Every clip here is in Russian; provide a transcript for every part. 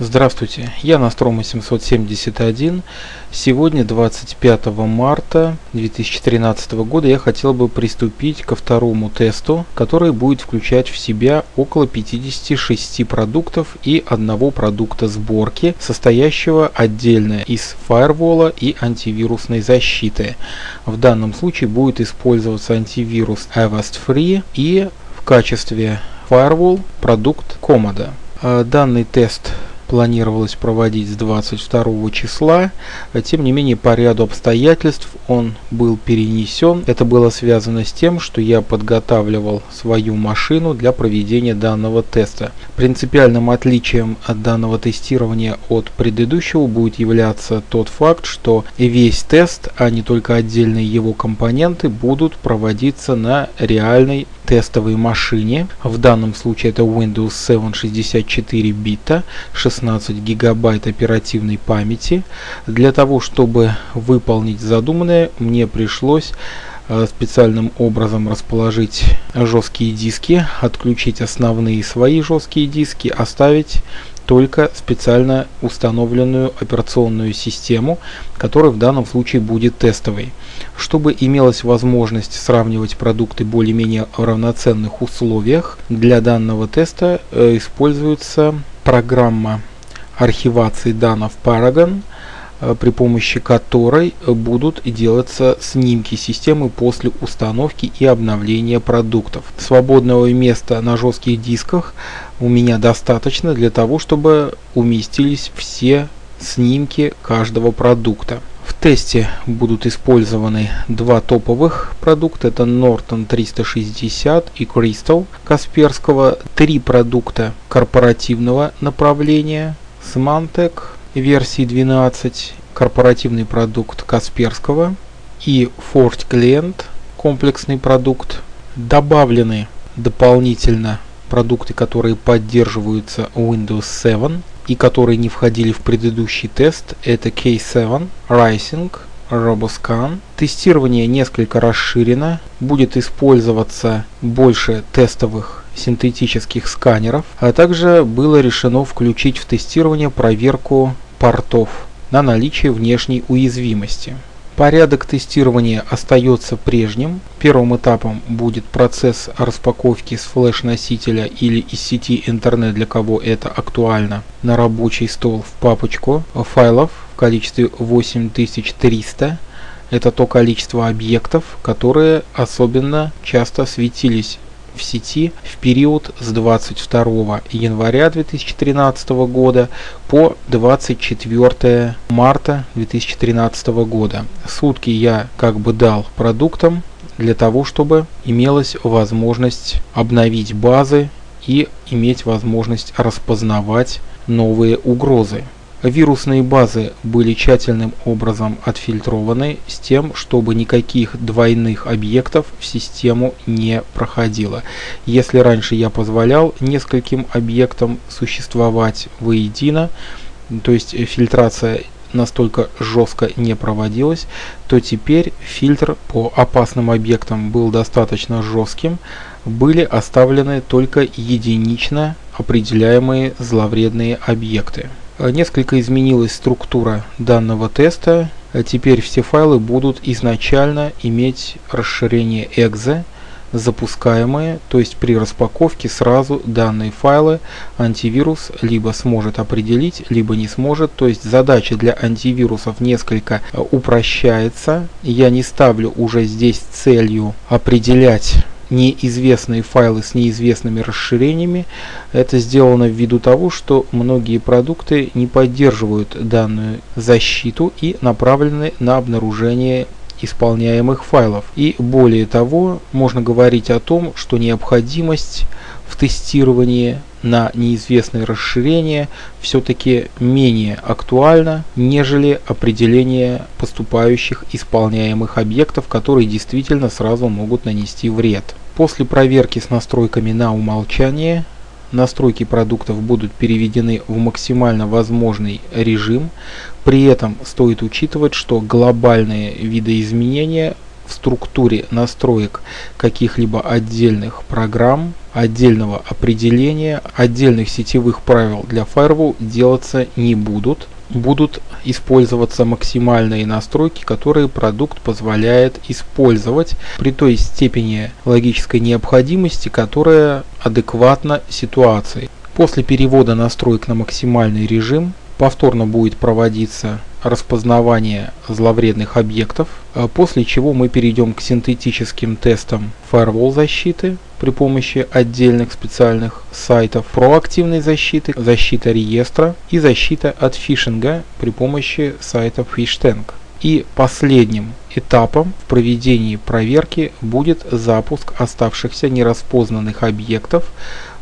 Здравствуйте, я Nostromo771. Сегодня, 25 марта 2013 года, я хотел бы приступить ко второму тесту, который будет включать в себя около 56 продуктов и одного продукта сборки, состоящего отдельно из фаервола и антивирусной защиты. В данном случае будет использоваться антивирус Avast Free и в качестве фаервол продукт Comodo. Данный тест планировалось проводить с 22 числа, тем не менее по ряду обстоятельств он был перенесен. Это было связано с тем, что я подготавливал свою машину для проведения данного теста. Принципиальным отличием от данного тестирования от предыдущего будет являться тот факт, что весь тест, а не только отдельные его компоненты, будут проводиться на реальной тестовой машине. В данном случае это Windows 7 64 бита, 16 гигабайт оперативной памяти. Для того, чтобы выполнить задуманное, мне пришлось специальным образом расположить жесткие диски, отключить основные свои жесткие диски, оставить только специально установленную операционную систему, которая в данном случае будет тестовой. Чтобы имелась возможность сравнивать продукты более-менее в равноценных условиях, для данного теста используется программа архивации данных Paragon, при помощи которой будут делаться снимки системы после установки и обновления продуктов. Свободного места на жестких дисках у меня достаточно для того, чтобы уместились все снимки каждого продукта. В тесте будут использованы два топовых продукта, это Norton 360 и CRYSTAL Касперского, три продукта корпоративного направления, Symantec версии 12, корпоративный продукт Касперского и FortiClient комплексный продукт. Добавлены дополнительно продукты, которые поддерживаются Windows 7 и которые не входили в предыдущий тест, это K7, Rising, RoboScan. Тестирование несколько расширено, будет использоваться больше тестовых синтетических сканеров, а также было решено включить в тестирование проверку портов на наличие внешней уязвимости. Порядок тестирования остается прежним. Первым этапом будет процесс распаковки с флеш-носителя или из сети интернет, для кого это актуально, на рабочий стол в папочку файлов в количестве 8300. Это то количество объектов, которые особенно часто светились в сети в период с 22 января 2013 года по 24 марта 2013 года. Сутки я как бы дал продуктам для того, чтобы имелась возможность обновить базы и иметь возможность распознавать новые угрозы. Вирусные базы были тщательным образом отфильтрованы с тем, чтобы никаких двойных объектов в систему не проходило. Если раньше я позволял нескольким объектам существовать воедино, то есть фильтрация настолько жестко не проводилась, то теперь фильтр по опасным объектам был достаточно жестким, были оставлены только единично определяемые зловредные объекты. Несколько изменилась структура данного теста. Теперь все файлы будут изначально иметь расширение .exe, запускаемые, то есть при распаковке сразу данные файлы антивирус либо сможет определить, либо не сможет. То есть задача для антивирусов несколько упрощается. Я не ставлю уже здесь целью определять неизвестные файлы с неизвестными расширениями. Это сделано ввиду того, что многие продукты не поддерживают данную защиту и направлены на обнаружение исполняемых файлов. И более того, можно говорить о том, что необходимость в тестировании на неизвестные расширения все-таки менее актуально, нежели определение поступающих исполняемых объектов, которые действительно сразу могут нанести вред. После проверки с настройками на умолчание, настройки продуктов будут переведены в максимально возможный режим. При этом стоит учитывать, что глобальные видоизменения в структуре настроек каких-либо отдельных программ, отдельного определения, отдельных сетевых правил для Firewall делаться не будут. Будут использоваться максимальные настройки, которые продукт позволяет использовать при той степени логической необходимости, которая адекватна ситуации. После перевода настроек на максимальный режим повторно будет проводиться распознавание зловредных объектов, после чего мы перейдем к синтетическим тестам firewall защиты при помощи отдельных специальных сайтов, проактивной защиты, защита реестра и защита от фишинга при помощи сайтов PhishTank. И последним этапом в проведении проверки будет запуск оставшихся нераспознанных объектов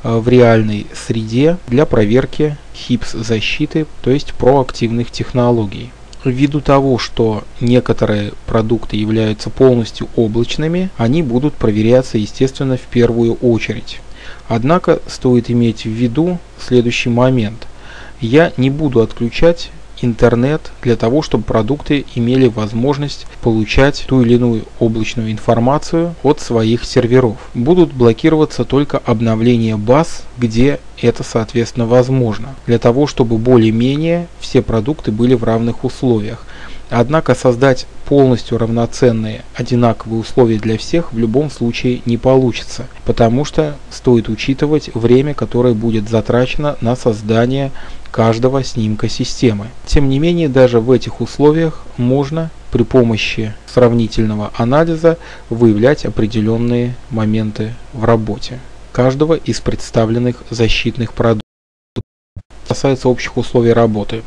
в реальной среде для проверки HIPS-защиты, то есть проактивных технологий. Ввиду того, что некоторые продукты являются полностью облачными, они будут проверяться, естественно, в первую очередь. Однако стоит иметь в виду следующий момент. Я не буду отключать интернет для того, чтобы продукты имели возможность получать ту или иную облачную информацию от своих серверов. Будут блокироваться только обновления баз, где это, соответственно, возможно, для того, чтобы более-менее все продукты были в равных условиях. Однако создать полностью равноценные, одинаковые условия для всех в любом случае не получится, потому что стоит учитывать время, которое будет затрачено на создание каждого снимка системы. Тем не менее, даже в этих условиях можно при помощи сравнительного анализа выявлять определенные моменты в работе каждого из представленных защитных продуктов. Касается общих условий работы.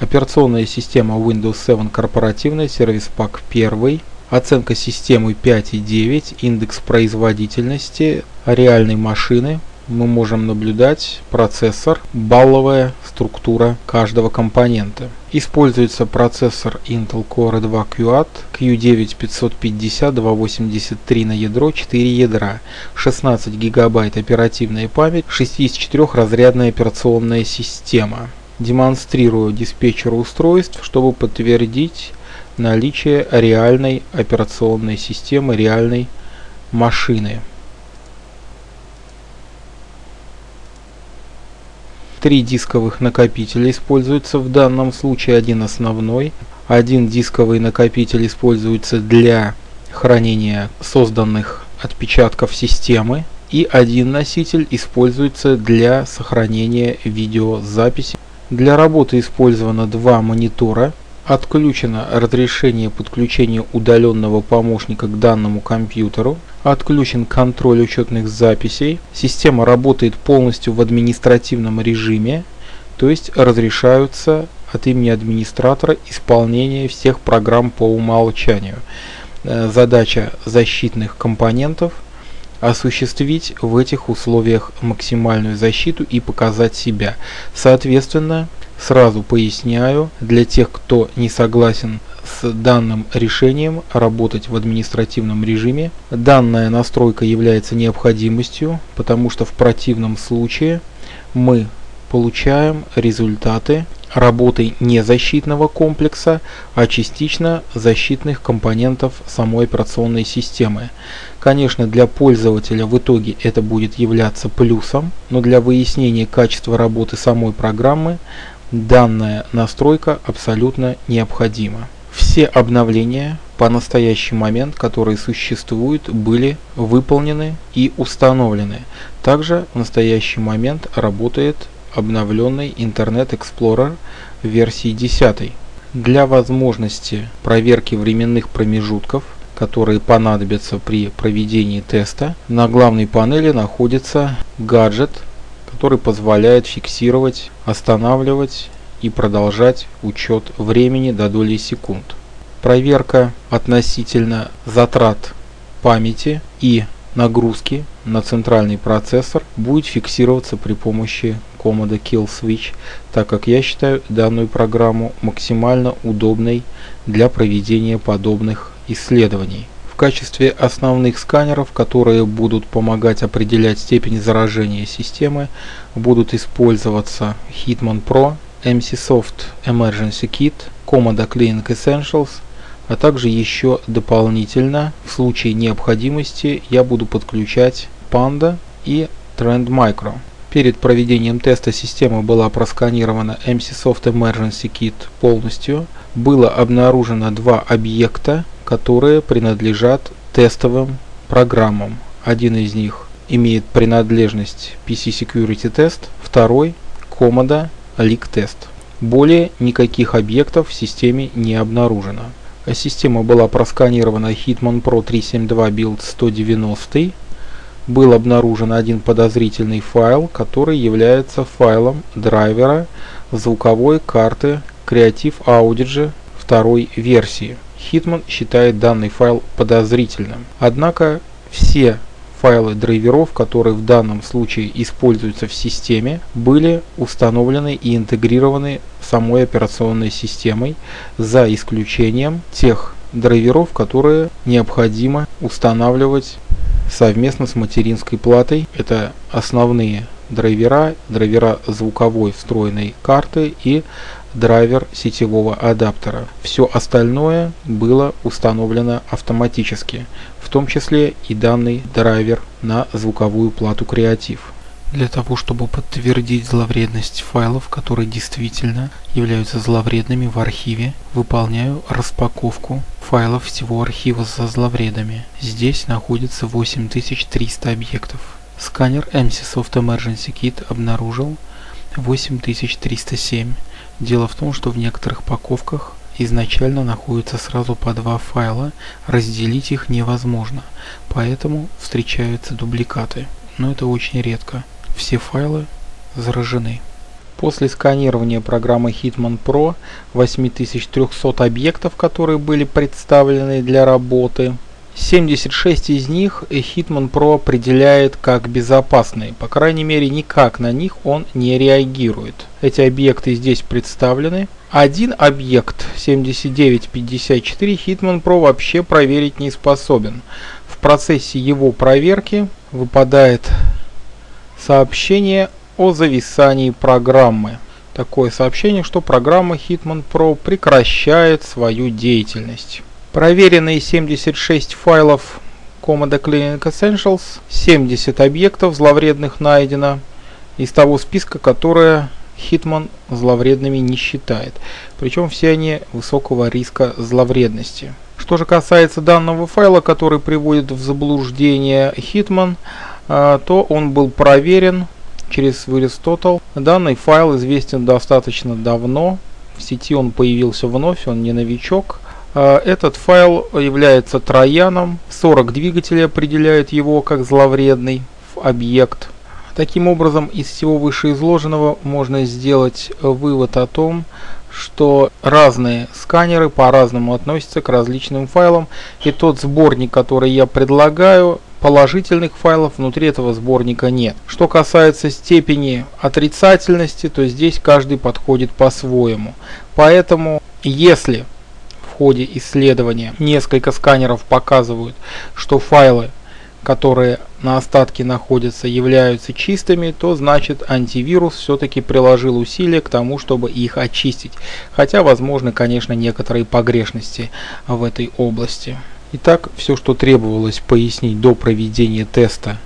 Операционная система Windows 7 корпоративная, сервис пак 1, оценка системы 5,9, индекс производительности реальной машины. Мы можем наблюдать процессор, балловая структура каждого компонента. Используется процессор Intel Core 2 Quad Q9550 283 на ядро, 4 ядра, 16 гигабайт оперативной памяти, 64-разрядная операционная система. Демонстрирую диспетчеру устройств, чтобы подтвердить наличие реальной операционной системы, реальной машины. 3 дисковых накопителя используются в данном случае, один основной. Один дисковый накопитель используется для хранения созданных отпечатков системы. И один носитель используется для сохранения видеозаписи. Для работы использовано 2 монитора. Отключено разрешение подключения удаленного помощника к данному компьютеру. Отключен контроль учетных записей. Система работает полностью в административном режиме, то есть разрешаются от имени администратора исполнение всех программ по умолчанию. Задача защитных компонентов – осуществить в этих условиях максимальную защиту и показать себя. Соответственно, сразу поясняю, для тех, кто не согласен с данным решением работать в административном режиме, данная настройка является необходимостью, потому что в противном случае мы получаем результаты работы не защитного комплекса, а частично защитных компонентов самой операционной системы. Конечно, для пользователя в итоге это будет являться плюсом, но для выяснения качества работы самой программы данная настройка абсолютно необходима. Все обновления по настоящий момент, которые существуют, были выполнены и установлены. Также в настоящий момент работает обновленный Internet Explorer версии 10. Для возможности проверки временных промежутков, которые понадобятся при проведении теста, на главной панели находится гаджет, который позволяет фиксировать, останавливать и продолжать учет времени до доли секунд. Проверка относительно затрат памяти и нагрузки на центральный процессор будет фиксироваться при помощи Comodo Kill Switch, так как я считаю данную программу максимально удобной для проведения подобных исследований. В качестве основных сканеров, которые будут помогать определять степень заражения системы, будут использоваться Hitman Pro, Emsisoft Emergency Kit, Comodo Cleaning Essentials, а также еще дополнительно в случае необходимости я буду подключать Panda и Trend Micro. Перед проведением теста система была просканирована Emsisoft Emergency Kit полностью. Было обнаружено два объекта, которые принадлежат тестовым программам. Один из них имеет принадлежность PC Security Test, второй – Comodo Leak Test. Более никаких объектов в системе не обнаружено. Система была просканирована Hitman Pro 372 билд 190. Был обнаружен один подозрительный файл, который является файлом драйвера звуковой карты Creative Audigy второй версии. Hitman считает данный файл подозрительным. Однако все файлы драйверов, которые в данном случае используются в системе, были установлены и интегрированы самой операционной системой, за исключением тех драйверов, которые необходимо устанавливать совместно с материнской платой. Это основные драйвера, драйвера звуковой встроенной карты и драйвер сетевого адаптера. Все остальное было установлено автоматически, в том числе и данный драйвер на звуковую плату Creative. Для того, чтобы подтвердить зловредность файлов, которые действительно являются зловредными в архиве, выполняю распаковку файлов всего архива со зловредами. Здесь находится 8300 объектов. Сканер Emsisoft Emergency Kit обнаружил 8307. Дело в том, что в некоторых паковках изначально находится сразу по два файла, разделить их невозможно, поэтому встречаются дубликаты, но это очень редко. Все файлы заражены. После сканирования программы Hitman Pro 8300 объектов, которые были представлены для работы, 76 из них Hitman Pro определяет как безопасные, по крайней мере никак на них он не реагирует. Эти объекты здесь представлены. Один объект 7954 Hitman Pro вообще проверить не способен. В процессе его проверки выпадает сообщение о зависании программы. Такое сообщение, что программа Hitman Pro прекращает свою деятельность. Проверенные 76 файлов Comodo Cleaning Essentials, 70 объектов зловредных найдено из того списка, которые Hitman зловредными не считает. Причем все они высокого риска зловредности. Что же касается данного файла, который приводит в заблуждение Hitman, то он был проверен через VirusTotal. Данный файл известен достаточно давно. В сети он появился вновь, он не новичок. Этот файл является трояном. 40 двигателей определяют его как зловредный объект. Таким образом, из всего вышеизложенного можно сделать вывод о том, что разные сканеры по-разному относятся к различным файлам. И тот сборник, который я предлагаю, положительных файлов внутри этого сборника нет. Что касается степени отрицательности, то здесь каждый подходит по-своему. Поэтому, если в ходе исследования несколько сканеров показывают, что файлы, которые на остатке находятся, являются чистыми, то значит антивирус все-таки приложил усилия к тому, чтобы их очистить. Хотя возможны, конечно, некоторые погрешности в этой области. Итак, все, что требовалось пояснить до проведения теста,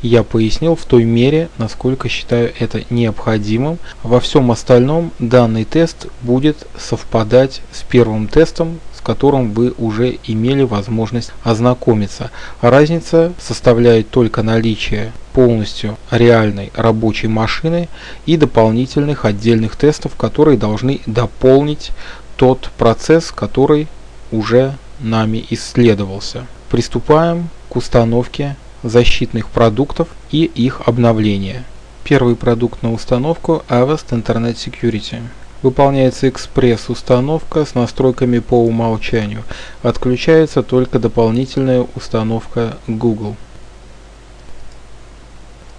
я пояснил в той мере, насколько считаю это необходимым. Во всем остальном данный тест будет совпадать с первым тестом, с которым вы уже имели возможность ознакомиться. Разница составляет только наличие полностью реальной рабочей машины и дополнительных отдельных тестов, которые должны дополнить тот процесс, который уже нами исследовался. Приступаем к установке защитных продуктов и их обновления. Первый продукт на установку – Avast Internet Security. Выполняется экспресс-установка с настройками по умолчанию. Отключается только дополнительная установка Google.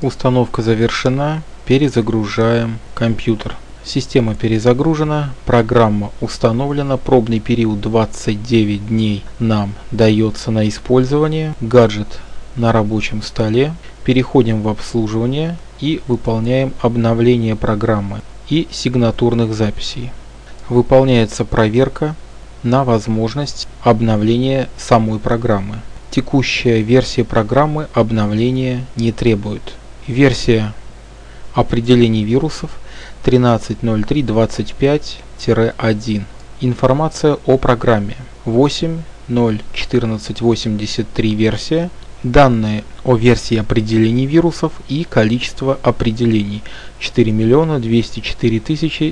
Установка завершена. Перезагружаем компьютер. Система перезагружена. Программа установлена. Пробный период 29 дней нам дается на использование. Гаджет на рабочем столе. Переходим в обслуживание и выполняем обновление программы и сигнатурных записей. Выполняется проверка на возможность обновления самой программы. Текущая версия программы обновления не требует. Версия определений вирусов 13.03.25-1. Информация о программе. 8.0.14.83 версия. Данные о версии определений вирусов и количество определений 4 204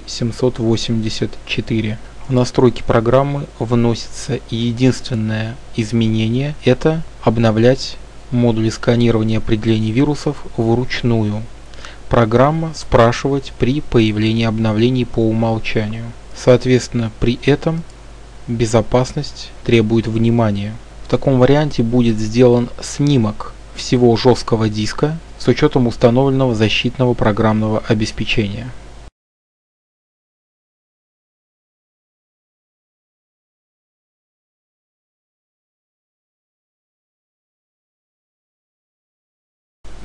784. В настройки программы вносится единственное изменение – это обновлять модули сканирования определений вирусов вручную. Программа спрашивать при появлении обновлений по умолчанию. Соответственно, при этом безопасность требует внимания. В таком варианте будет сделан снимок всего жесткого диска с учетом установленного защитного программного обеспечения.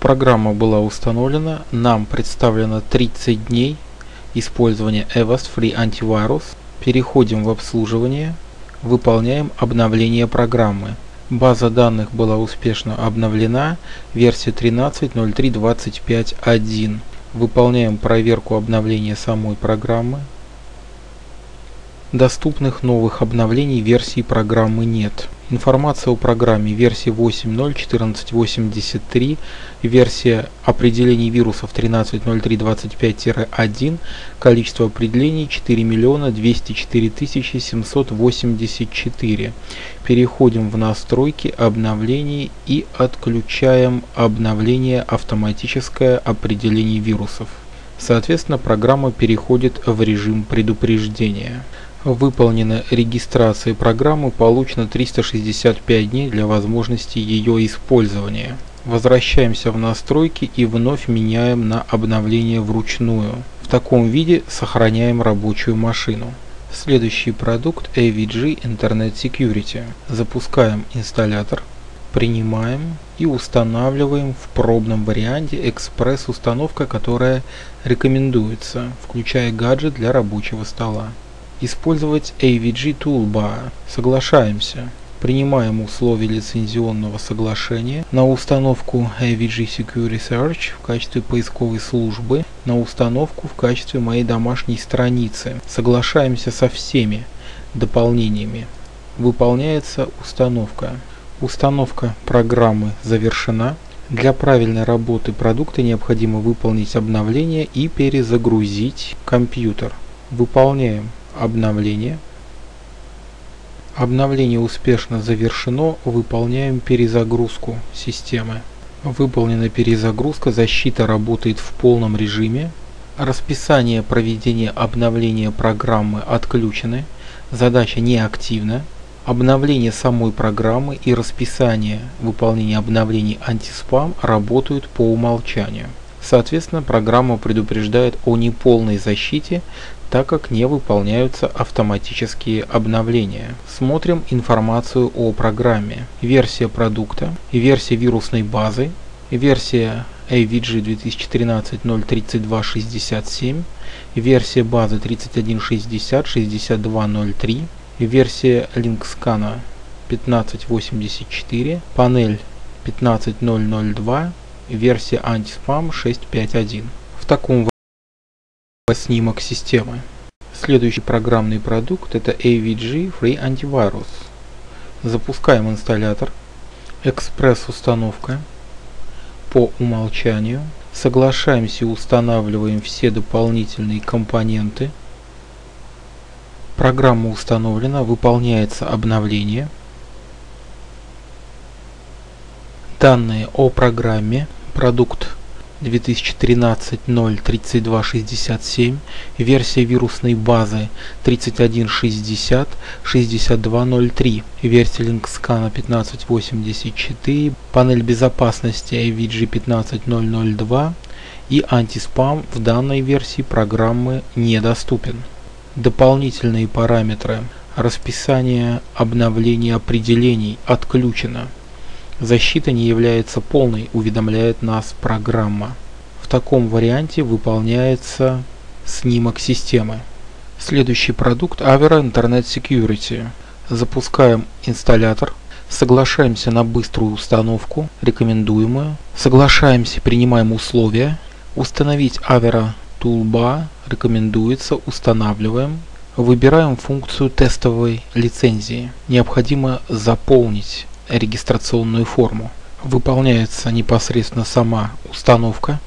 Программа была установлена, нам представлено 30 дней использования Avast Free Antivirus. Переходим в обслуживание, выполняем обновление программы. База данных была успешно обновлена, версия 13.03.25.1. Выполняем проверку обновления самой программы. Доступных новых обновлений версии программы нет. Информация о программе: версия 8.0.14.83, версия определений вирусов 13.03.25-1, количество определений 4 204 784. Переходим в настройки обновлений и отключаем обновление автоматическое определений вирусов. Соответственно, программа переходит в режим предупреждения. Выполнена регистрация программы, получено 365 дней для возможности ее использования. Возвращаемся в настройки и вновь меняем на обновление вручную. В таком виде сохраняем рабочую машину. Следующий продукт — AVG Internet Security. Запускаем инсталлятор, принимаем и устанавливаем в пробном варианте экспресс-установка, которая рекомендуется, включая гаджет для рабочего стола. Использовать AVG Toolbar. Соглашаемся. Принимаем условия лицензионного соглашения на установку AVG Secure Search в качестве поисковой службы, на установку в качестве моей домашней страницы. Соглашаемся со всеми дополнениями. Выполняется установка. Установка программы завершена. Для правильной работы продукта необходимо выполнить обновление и перезагрузить компьютер. Выполняем обновление. Обновление успешно завершено. Выполняем перезагрузку системы. Выполнена перезагрузка. Защита работает в полном режиме. Расписание проведения обновления программы отключены. Задача не активна. Обновление самой программы и расписание выполнения обновлений антиспам работают по умолчанию. Соответственно, программа предупреждает о неполной защите, так как не выполняются автоматические обновления. Смотрим информацию о программе. Версия продукта, версия вирусной базы, версия AVG 2013-03267, версия базы 3160-6203, версия LinkScan 1584, панель 15002, версия антиспам 651. В таком снимок системы. Следующий программный продукт — это AVG Free Antivirus. Запускаем инсталлятор. Экспресс-установка по умолчанию. Соглашаемся и устанавливаем все дополнительные компоненты. Программа установлена, выполняется обновление. Данные о программе. Продукт 2013-03267, версия вирусной базы 3160-6203, версия LinkScan 1584, панель безопасности AVG 15002 и антиспам в данной версии программы недоступен. Дополнительные параметры. Расписание обновления определений отключено. Защита не является полной, уведомляет нас программа. В таком варианте выполняется снимок системы. Следующий продукт — Avira Internet Security. Запускаем инсталлятор. Соглашаемся на быструю установку, рекомендуемую. Соглашаемся, принимаем условия. Установить Avira Toolbar рекомендуется, устанавливаем. Выбираем функцию тестовой лицензии. Необходимо заполнить регистрационную форму. Выполняется непосредственно сама установка.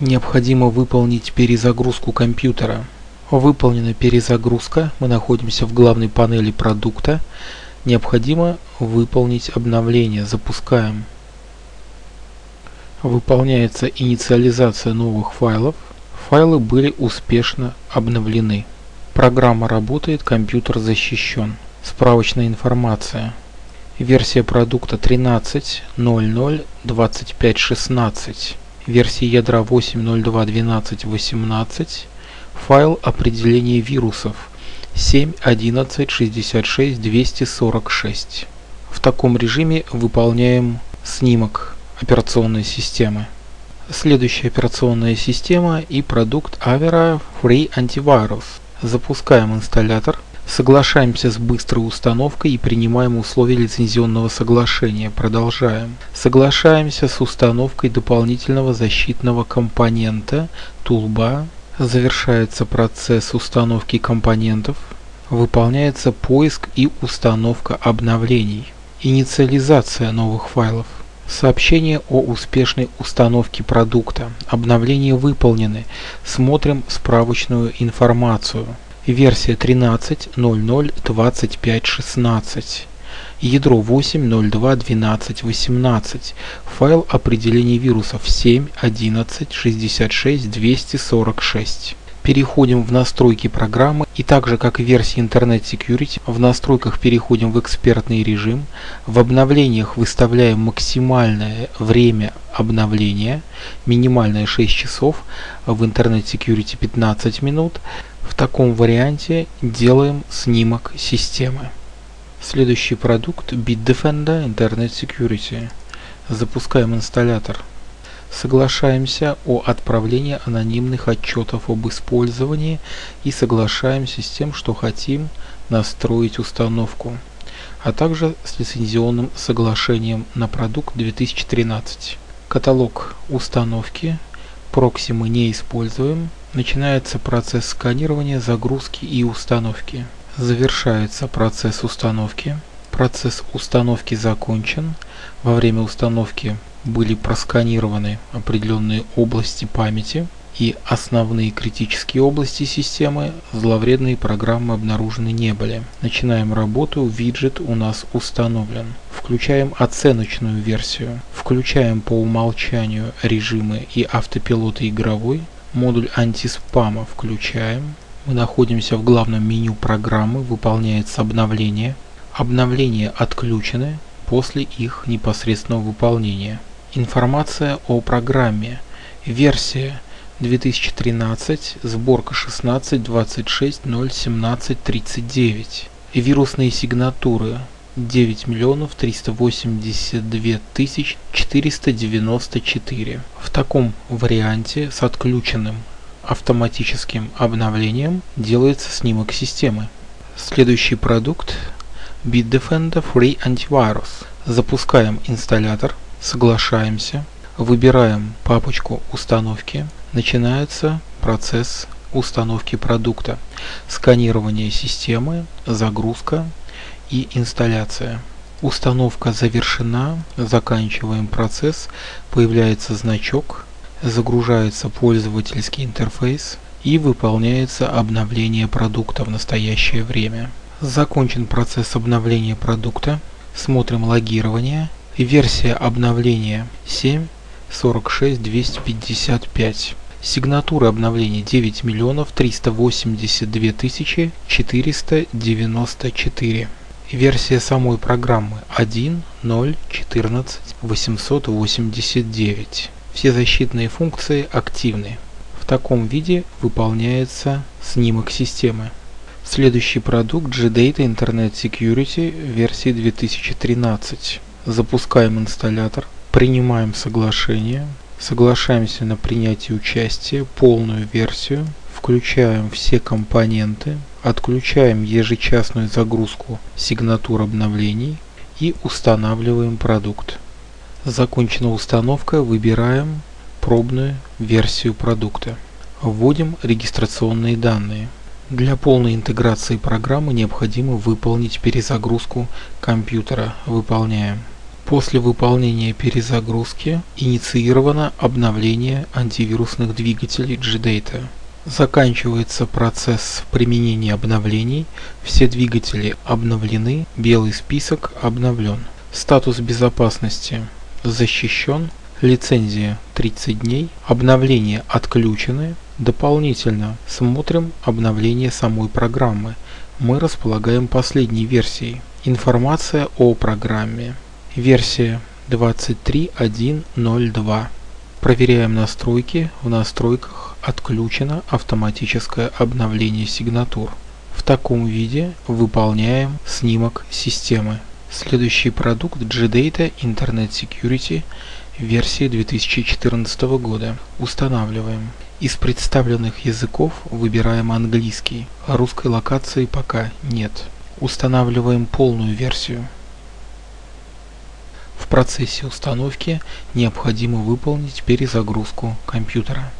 Необходимо выполнить перезагрузку компьютера. Выполнена перезагрузка. Мы находимся в главной панели продукта. Необходимо выполнить обновление. Запускаем. Выполняется инициализация новых файлов. Файлы были успешно обновлены. Программа работает, компьютер защищен. Справочная информация. Версия продукта 13.00.25.16. Версия ядра 8.02.12.18. Файл определения вирусов 7.11.66.246. В таком режиме выполняем снимок операционной системы. Следующая операционная система и продукт Avira Free Antivirus. Запускаем инсталлятор. Соглашаемся с быстрой установкой и принимаем условия лицензионного соглашения. Продолжаем. Соглашаемся с установкой дополнительного защитного компонента Toolbar. Завершается процесс установки компонентов. Выполняется поиск и установка обновлений. Инициализация новых файлов. Сообщение о успешной установке продукта. Обновления выполнены. Смотрим справочную информацию. Версия 13.00.25.16. Ядро 8.02.12.18. Файл определения вирусов 7.11.66.246. Переходим в настройки программы и так же как в версии Internet Security в настройках переходим в экспертный режим. В обновлениях выставляем максимальное время обновления, минимальное 6 часов, в Internet Security 15 минут. В таком варианте делаем снимок системы. Следующий продукт Bitdefender Internet Security. Запускаем инсталлятор. Соглашаемся о отправлении анонимных отчетов об использовании и соглашаемся с тем, что хотим настроить установку, а также с лицензионным соглашением на продукт 2013. Каталог установки. Прокси мы не используем. Начинается процесс сканирования, загрузки и установки. Завершается процесс установки. Процесс установки закончен. Во время установки были просканированы определенные области памяти и основные критические области системы. Зловредные программы обнаружены не были. Начинаем работу. Виджет у нас установлен. Включаем оценочную версию. Включаем по умолчанию режимы и автопилоты игровой. Модуль антиспама включаем. Мы находимся в главном меню программы, выполняется обновление. Обновления отключены после их непосредственного выполнения. Информация о программе. Версия 2013, сборка 16.26.0.17.39. Вирусные сигнатуры 9 382 494. В таком варианте с отключенным автоматическим обновлением делается снимок системы. Следующий продукт Bitdefender Free Antivirus. Запускаем инсталлятор, соглашаемся, выбираем папочку установки. Начинается процесс установки продукта, сканирование системы, загрузка и инсталляция. Установка завершена, заканчиваем процесс, появляется значок. Загружается пользовательский интерфейс и выполняется обновление продукта в настоящее время. Закончен процесс обновления продукта. Смотрим логирование. Версия обновления 7.46.255. Сигнатура обновления 9 382 494. Версия самой программы 1.0.14.889. Все защитные функции активны. В таком виде выполняется снимок системы. Следующий продукт G-Data Internet Security версии 2013. Запускаем инсталлятор, принимаем соглашение, соглашаемся на принятие участия, полную версию, включаем все компоненты, отключаем ежечасную загрузку сигнатур обновлений и устанавливаем продукт. Закончена установка, выбираем пробную версию продукта. Вводим регистрационные данные. Для полной интеграции программы необходимо выполнить перезагрузку компьютера. Выполняем. После выполнения перезагрузки инициировано обновление антивирусных двигателей G-Data. Заканчивается процесс применения обновлений. Все двигатели обновлены, белый список обновлен. Статус безопасности защищен, лицензия 30 дней, обновления отключены. Дополнительно смотрим обновление самой программы. Мы располагаем последней версией. Информация о программе. Версия 23.1.02. Проверяем настройки. В настройках отключено автоматическое обновление сигнатур. В таком виде выполняем снимок системы. Следующий продукт G-Data Internet Security версии 2014 года. Устанавливаем. Из представленных языков выбираем английский. Русской локации пока нет. Устанавливаем полную версию. В процессе установки необходимо выполнить перезагрузку компьютера.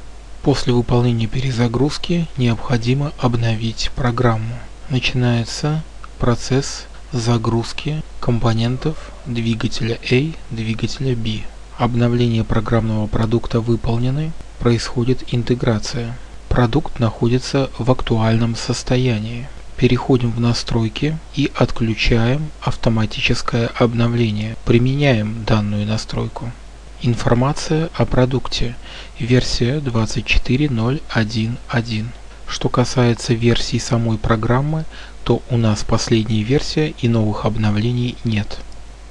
После выполнения перезагрузки необходимо обновить программу. Начинается процесс загрузки компонентов двигателя A, двигателя B. Обновление программного продукта выполнены. Происходит интеграция. Продукт находится в актуальном состоянии. Переходим в настройки и отключаем автоматическое обновление. Применяем данную настройку. Информация о продукте. Версия 24.0.1.1. Что касается версий самой программы, то у нас последняя версия и новых обновлений нет.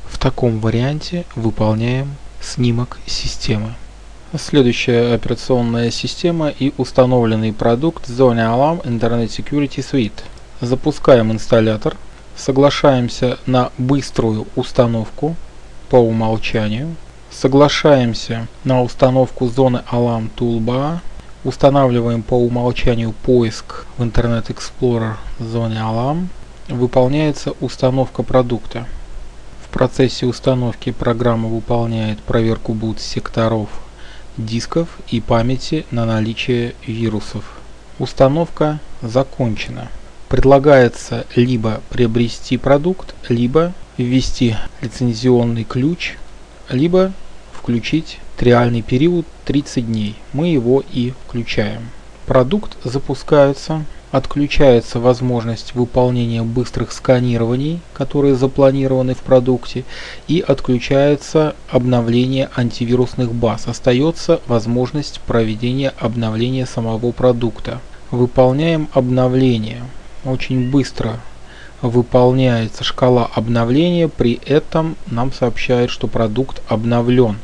В таком варианте выполняем снимок системы. Следующая операционная система и установленный продукт Zone Alarm Internet Security Suite. Запускаем инсталлятор, соглашаемся на быструю установку по умолчанию, соглашаемся на установку зоны Alarm Toolbar, устанавливаем по умолчанию поиск в Internet Explorer зоны Alarm, выполняется установка продукта. В процессе установки программа выполняет проверку boot секторов дисков и памяти на наличие вирусов. Установка закончена. Предлагается либо приобрести продукт, либо ввести лицензионный ключ, либо включить триальный период 30 дней. Мы его и включаем. Продукт запускается, отключается возможность выполнения быстрых сканирований, которые запланированы в продукте, и отключается обновление антивирусных баз. Остается возможность проведения обновления самого продукта. Выполняем обновление. Очень быстро выполняется шкала обновления, при этом нам сообщает, что продукт обновлен.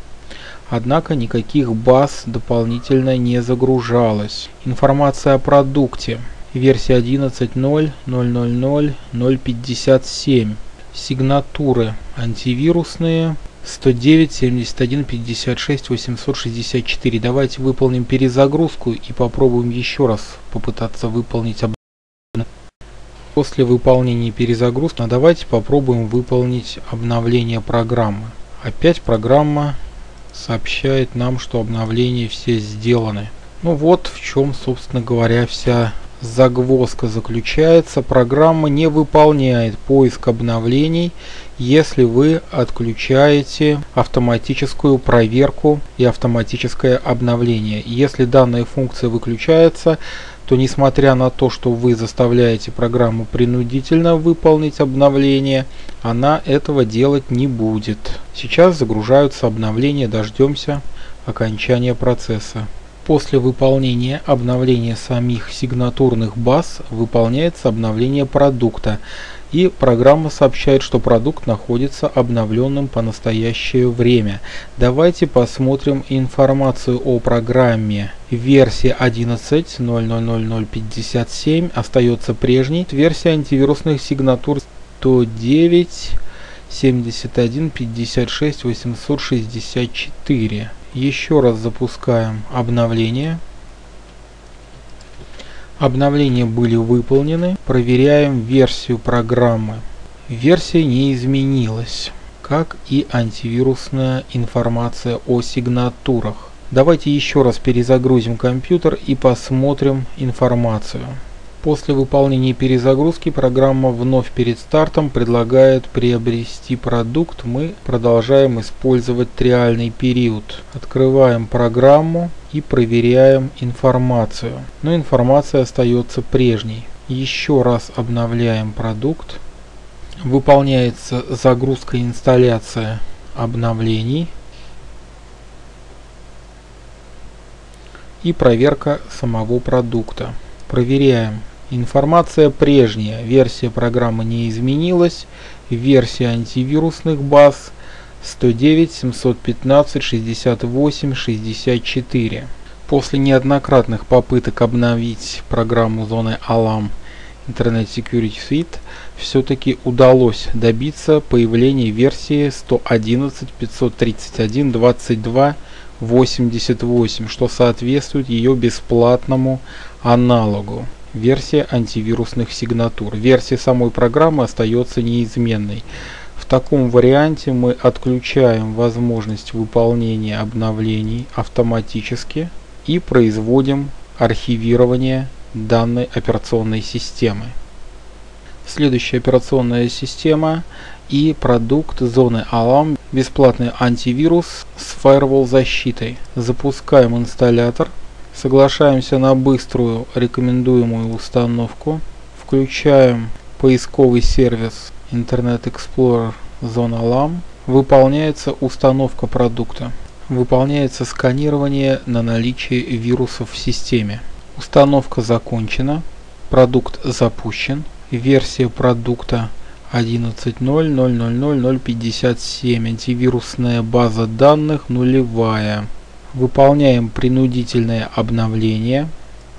Однако никаких баз дополнительно не загружалось. Информация о продукте. Версия 11.0.000.057. Сигнатуры антивирусные 109.71.56.864. Давайте выполним перезагрузку и попробуем еще раз попытаться выполнить обновление. После выполнения перезагрузки, давайте попробуем выполнить обновление программы. Опять программа сообщает нам, что обновления все сделаны. Ну вот в чем, собственно говоря, вся загвоздка заключается. Программа не выполняет поиск обновлений, если вы отключаете автоматическую проверку и автоматическое обновление. Если данная функция выключается, то несмотря на то, что вы заставляете программу принудительно выполнить обновление, она этого делать не будет. Сейчас загружаются обновления, дождемся окончания процесса. После выполнения обновления самих сигнатурных баз выполняется обновление продукта, и программа сообщает, что продукт находится обновленным по настоящее время. Давайте посмотрим информацию о программе. Версия 11.000.057 остается прежней. Версия антивирусных сигнатур 109.71.56.864. Еще раз запускаем обновление. Обновления были выполнены. Проверяем версию программы. Версия не изменилась, как и антивирусная информация о сигнатурах. Давайте еще раз перезагрузим компьютер и посмотрим информацию. После выполнения перезагрузки программа вновь перед стартом предлагает приобрести продукт. Мы продолжаем использовать триальный период. Открываем программу и проверяем информацию. Но информация остается прежней. Еще раз обновляем продукт. Выполняется загрузка и инсталляция обновлений. И проверка самого продукта. Проверяем. Информация прежняя, версия программы не изменилась, версия антивирусных баз 109, 715, 68, 64. После неоднократных попыток обновить программу зоны Alarm Internet Security Suite все-таки удалось добиться появления версии 111, 531, 22, 88, что соответствует ее бесплатному аналогу. Версия антивирусных сигнатур. Версия самой программы остается неизменной. В таком варианте мы отключаем возможность выполнения обновлений автоматически и производим архивирование данной операционной системы. Следующая операционная система и продукт зоны Alarm. Бесплатный антивирус с firewall защитой. Запускаем инсталлятор. Соглашаемся на быструю рекомендуемую установку. Включаем поисковый сервис Internet Explorer зона Alarm. Выполняется установка продукта. Выполняется сканирование на наличие вирусов в системе. Установка закончена. Продукт запущен. Версия продукта 11.0.0.0.0.0.57. Антивирусная база данных нулевая. Выполняем принудительное обновление.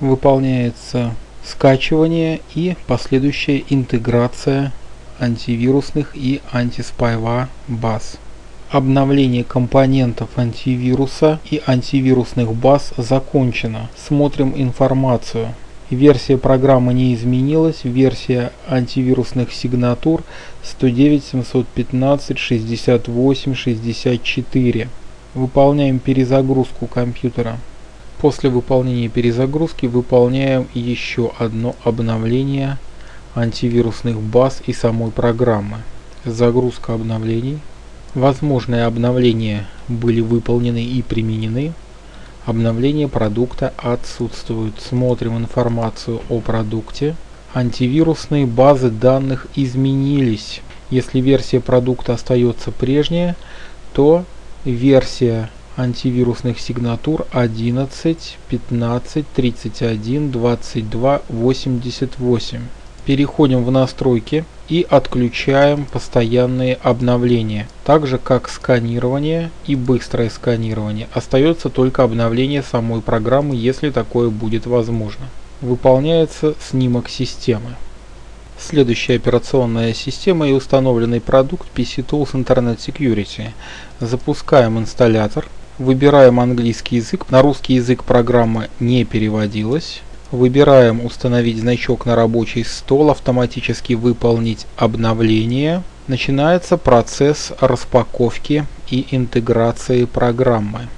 Выполняется скачивание и последующая интеграция антивирусных и антиспайва баз. Обновление компонентов антивируса и антивирусных баз закончено. Смотрим информацию. Версия программы не изменилась, версия антивирусных сигнатур 109, 715, 68, 64. Выполняем перезагрузку компьютера. После выполнения перезагрузки выполняем еще одно обновление антивирусных баз и самой программы. Загрузка обновлений. Возможные обновления были выполнены и применены. Обновления продукта отсутствуют. Смотрим информацию о продукте. Антивирусные базы данных изменились. Если версия продукта остается прежняя, то версия антивирусных сигнатур 11, 15, 31, 22, 88. Переходим в настройки и отключаем постоянные обновления, так же как сканирование и быстрое сканирование. Остается только обновление самой программы, если такое будет возможно. Выполняется снимок системы. Следующая операционная система и установленный продукт PC Tools Internet Security. Запускаем инсталлятор, выбираем английский язык, на русский язык программа не переводилась. Выбираем «Установить значок на рабочий стол», автоматически выполнить обновление. Начинается процесс распаковки и интеграции программы.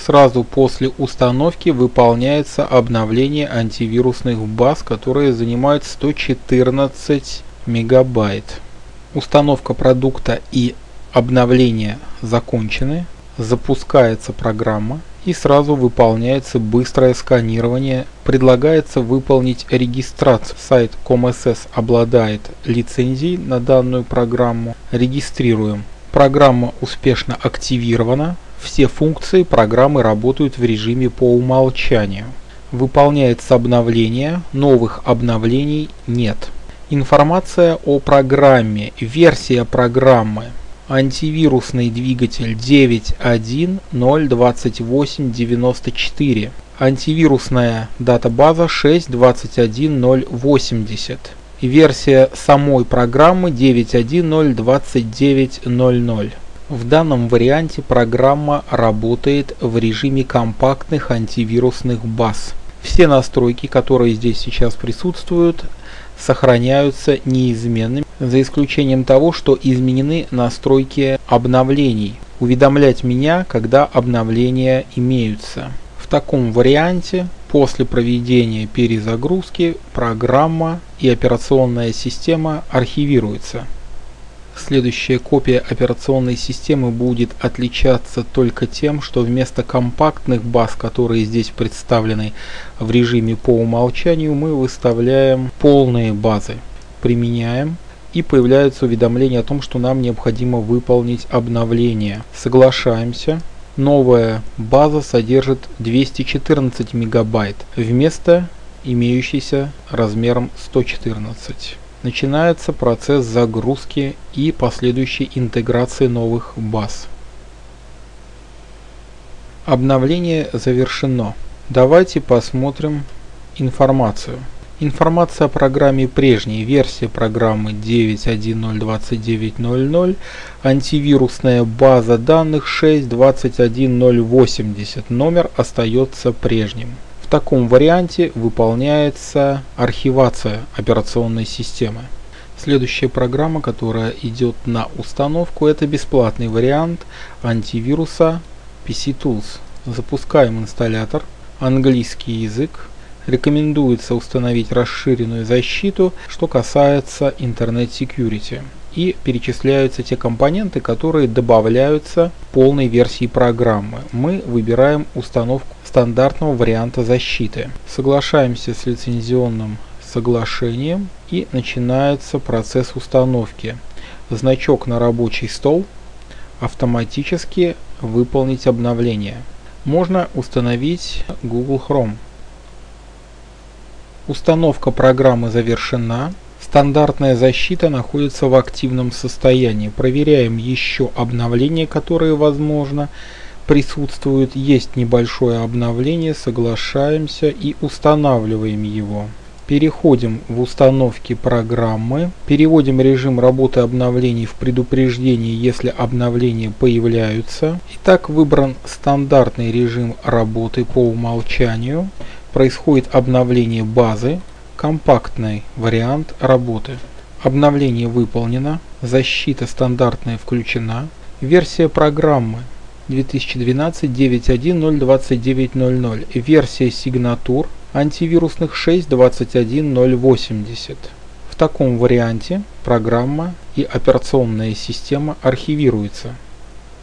Сразу после установки выполняется обновление антивирусных баз, которые занимают 114 мегабайт. Установка продукта и обновление закончены. Запускается программа. И сразу выполняется быстрое сканирование. Предлагается выполнить регистрацию. Сайт ComSS обладает лицензией на данную программу. Регистрируем. Программа успешно активирована. Все функции программы работают в режиме по умолчанию. Выполняется обновление. Новых обновлений нет. Информация о программе. Версия программы. Антивирусный двигатель 9.1.0.28.94. Антивирусная датабаза 6.21.0.80. Версия самой программы 9.1.0.29.00. В данном варианте программа работает в режиме компактных антивирусных баз. Все настройки, которые здесь сейчас присутствуют, сохраняются неизменными. за исключением того, что изменены настройки обновлений. Уведомлять меня, когда обновления имеются. В таком варианте после проведения перезагрузки программа и операционная система архивируются. Следующая копия операционной системы будет отличаться только тем, что вместо компактных баз, которые здесь представлены в режиме по умолчанию, мы выставляем полные базы. Применяем. И появляются уведомления о том, что нам необходимо выполнить обновление. Соглашаемся. Новая база содержит 214 мегабайт вместо имеющейся размером 114. Начинается процесс загрузки и последующей интеграции новых баз. Обновление завершено. Давайте посмотрим информацию. Информация о программе прежней версии программы 9.1.0.29.00, антивирусная база данных 6.21.0.80, номер остается прежним. В таком варианте выполняется архивация операционной системы. Следующая программа, которая идет на установку, это бесплатный вариант антивируса PC Tools. Запускаем инсталлятор, английский язык. Рекомендуется установить расширенную защиту, что касается Internet Security. И перечисляются те компоненты, которые добавляются в полной версии программы. Мы выбираем установку стандартного варианта защиты. Соглашаемся с лицензионным соглашением и начинается процесс установки. Значок на рабочий стол. Автоматически выполнить обновление. Можно установить Google Chrome. Установка программы завершена. Стандартная защита находится в активном состоянии. Проверяем еще обновления, которые, возможно, присутствуют. Есть небольшое обновление, соглашаемся и устанавливаем его. Переходим в установки программы. Переводим режим работы обновлений в предупреждение, если обновления появляются. Итак, выбран стандартный режим работы по умолчанию. Происходит обновление базы, компактный вариант работы. Обновление выполнено, защита стандартная включена. Версия программы 2012 9.1.0.29.00, версия сигнатур антивирусных 6.21.0.80. В таком варианте программа и операционная система архивируются.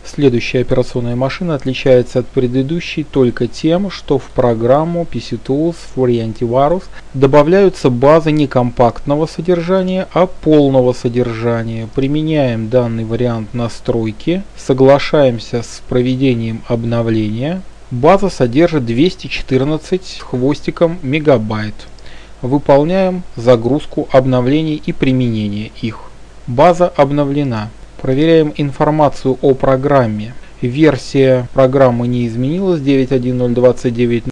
Следующая операционная машина отличается от предыдущей только тем, что в программу PC Tools Free Antivirus добавляются базы не компактного содержания, а полного содержания. Применяем данный вариант настройки, соглашаемся с проведением обновления. База содержит 214 с хвостиком мегабайт. Выполняем загрузку обновлений и применение их. База обновлена. Проверяем информацию о программе. Версия программы не изменилась 9.1.0.29.00.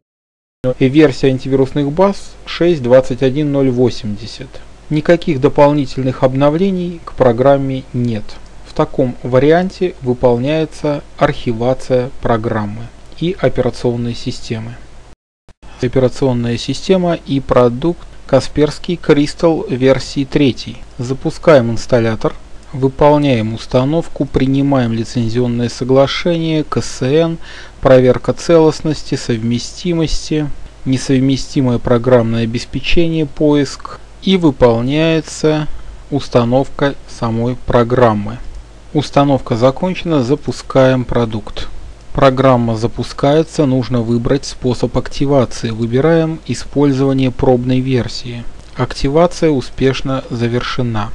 Версия антивирусных баз 6.21.0.80. Никаких дополнительных обновлений к программе нет. В таком варианте выполняется архивация программы и операционной системы. Операционная система и продукт Kaspersky CRYSTAL версии 3. Запускаем инсталлятор. Выполняем установку, принимаем лицензионное соглашение, КСН, проверка целостности, совместимости, несовместимое программное обеспечение, поиск и выполняется установка самой программы. Установка закончена, запускаем продукт. Программа запускается, нужно выбрать способ активации, выбираем использование пробной версии. Активация успешно завершена.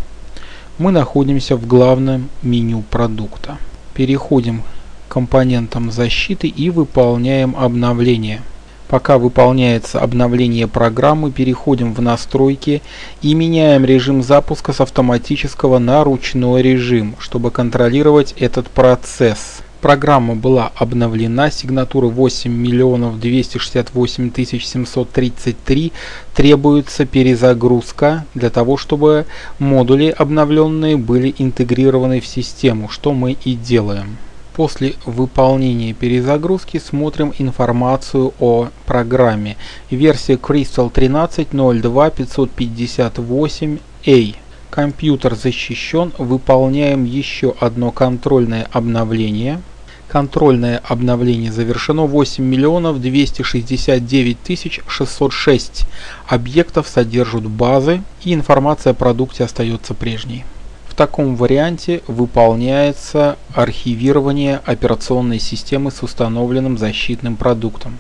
Мы находимся в главном меню продукта. Переходим к компонентам защиты и выполняем обновление. Пока выполняется обновление программы, переходим в настройки и меняем режим запуска с автоматического на ручной режим, чтобы контролировать этот процесс. Программа была обновлена, сигнатуры 8 268 733, требуется перезагрузка для того, чтобы модули обновленные были интегрированы в систему, что мы и делаем. После выполнения перезагрузки смотрим информацию о программе. Версия Crystal 13.02.558A. Компьютер защищен. Выполняем еще одно контрольное обновление. Контрольное обновление завершено. 8 269 606 объектов содержат базы, и информация о продукте остается прежней. В таком варианте выполняется архивирование операционной системы с установленным защитным продуктом.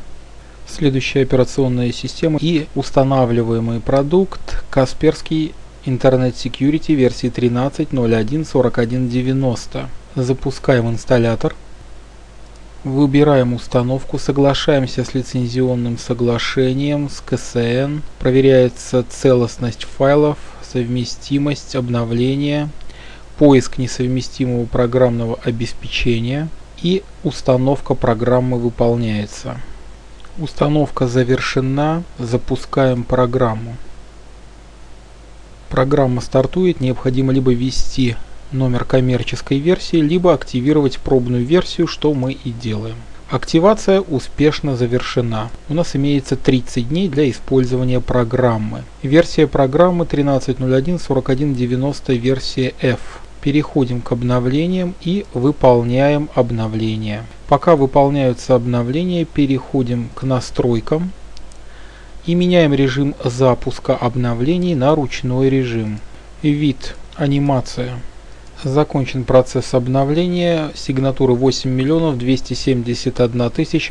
Следующая операционная система и устанавливаемый продукт Kaspersky Internet Security версии 13.01.41.90. Запускаем инсталлятор. Выбираем установку, соглашаемся с лицензионным соглашением, с КСН. Проверяется целостность файлов, совместимость, обновление, поиск несовместимого программного обеспечения и установка программы выполняется. Установка завершена. Запускаем программу. Программа стартует. Необходимо либо ввести номер коммерческой версии, либо активировать пробную версию, что мы и делаем. Активация успешно завершена. У нас имеется 30 дней для использования программы. Версия программы 13.01.41.90 версия F. Переходим к обновлениям и выполняем обновление. Пока выполняются обновления, переходим к настройкам и меняем режим запуска обновлений на ручной режим. Вид, анимация. Закончен процесс обновления. Сигнатуры 8 271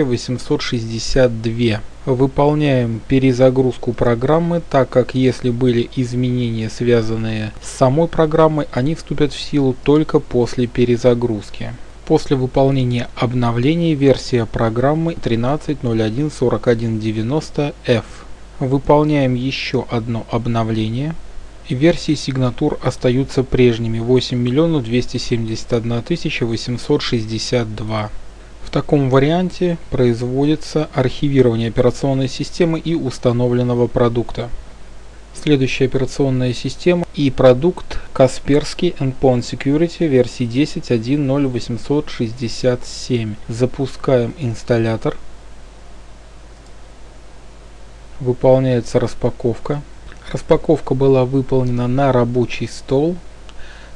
862. Выполняем перезагрузку программы, так как если были изменения, связанные с самой программой, они вступят в силу только после перезагрузки. После выполнения обновлений версия программы 13.01.41.90F. Выполняем еще одно обновление. Версии сигнатур остаются прежними. 8 271 862. В таком варианте производится архивирование операционной системы и установленного продукта. Следующая операционная система и продукт Kaspersky Endpoint Security версии 10.01.0867. Запускаем инсталлятор. Выполняется распаковка. Распаковка была выполнена на рабочий стол.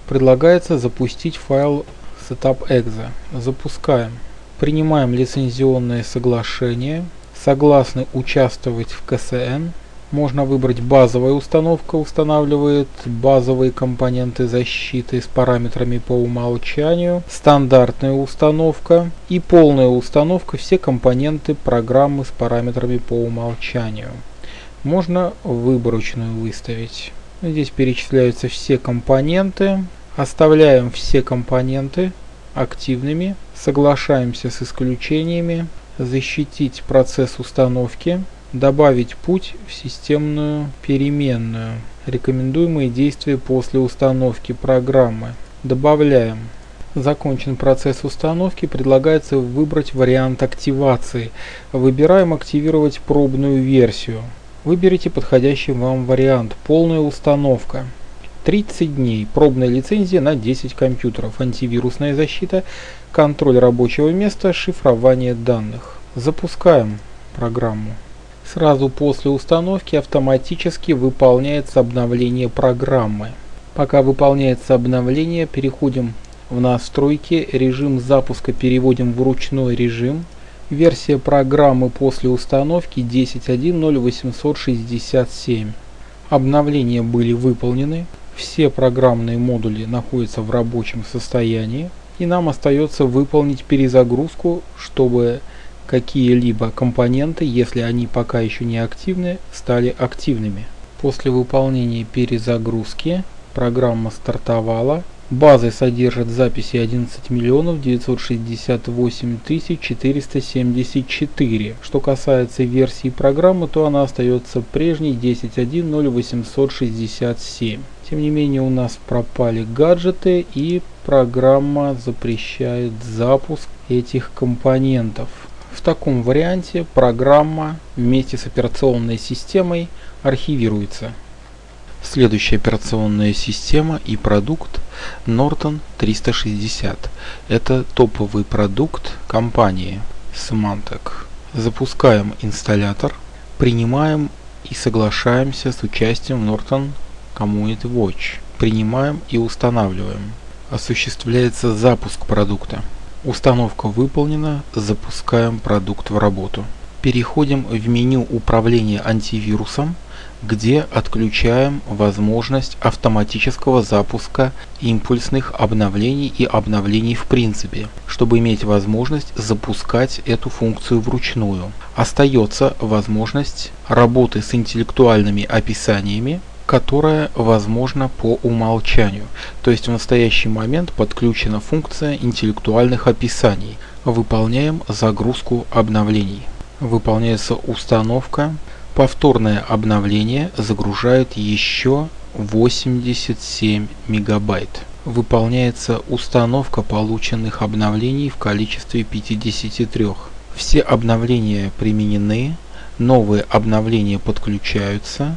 Предлагается запустить файл setup.exe. Запускаем. Принимаем лицензионное соглашение. Согласны участвовать в КСН. Можно выбрать базовая установка, устанавливает базовые компоненты защиты с параметрами по умолчанию. Стандартная установка и полная установка, все компоненты программы с параметрами по умолчанию. Можно выборочную выставить. Здесь перечисляются все компоненты. Оставляем все компоненты активными. Соглашаемся с исключениями. Защитить процесс установки. Добавить путь в системную переменную. Рекомендуемые действия после установки программы. Добавляем. Закончен процесс установки, предлагается выбрать вариант активации. Выбираем активировать пробную версию. Выберите подходящий вам вариант. Полная установка. 30 дней. Пробная лицензия на 10 компьютеров. Антивирусная защита. Контроль рабочего места. Шифрование данных. Запускаем программу. Сразу после установки автоматически выполняется обновление программы. Пока выполняется обновление, переходим в настройки. Режим запуска переводим в ручной режим. Версия программы после установки 10.01.0867. Обновления были выполнены. Все программные модули находятся в рабочем состоянии. И нам остается выполнить перезагрузку, чтобы какие-либо компоненты, если они пока еще не активны, стали активными. После выполнения перезагрузки программа стартовала. Базы содержат записи 11 968 474. Что касается версии программы, то она остается прежней 10.01.0867. Тем не менее, у нас пропали гаджеты, и программа запрещает запуск этих компонентов. В таком варианте программа вместе с операционной системой архивируется. Следующая операционная система и продукт Norton 360. Это топовый продукт компании Symantec. Запускаем инсталлятор, принимаем и соглашаемся с участием в Norton Community Watch. принимаем и устанавливаем. Осуществляется запуск продукта. Установка выполнена, запускаем продукт в работу. Переходим в меню управления антивирусом, где отключаем возможность автоматического запуска импульсных обновлений и обновлений в принципе, чтобы иметь возможность запускать эту функцию вручную. Остается возможность работы с интеллектуальными описаниями, которая возможна по умолчанию. То есть в настоящий момент подключена функция интеллектуальных описаний. Выполняем загрузку обновлений. Выполняется установка. Повторное обновление загружает еще 87 мегабайт. Выполняется установка полученных обновлений в количестве 53. Все обновления применены, новые обновления подключаются.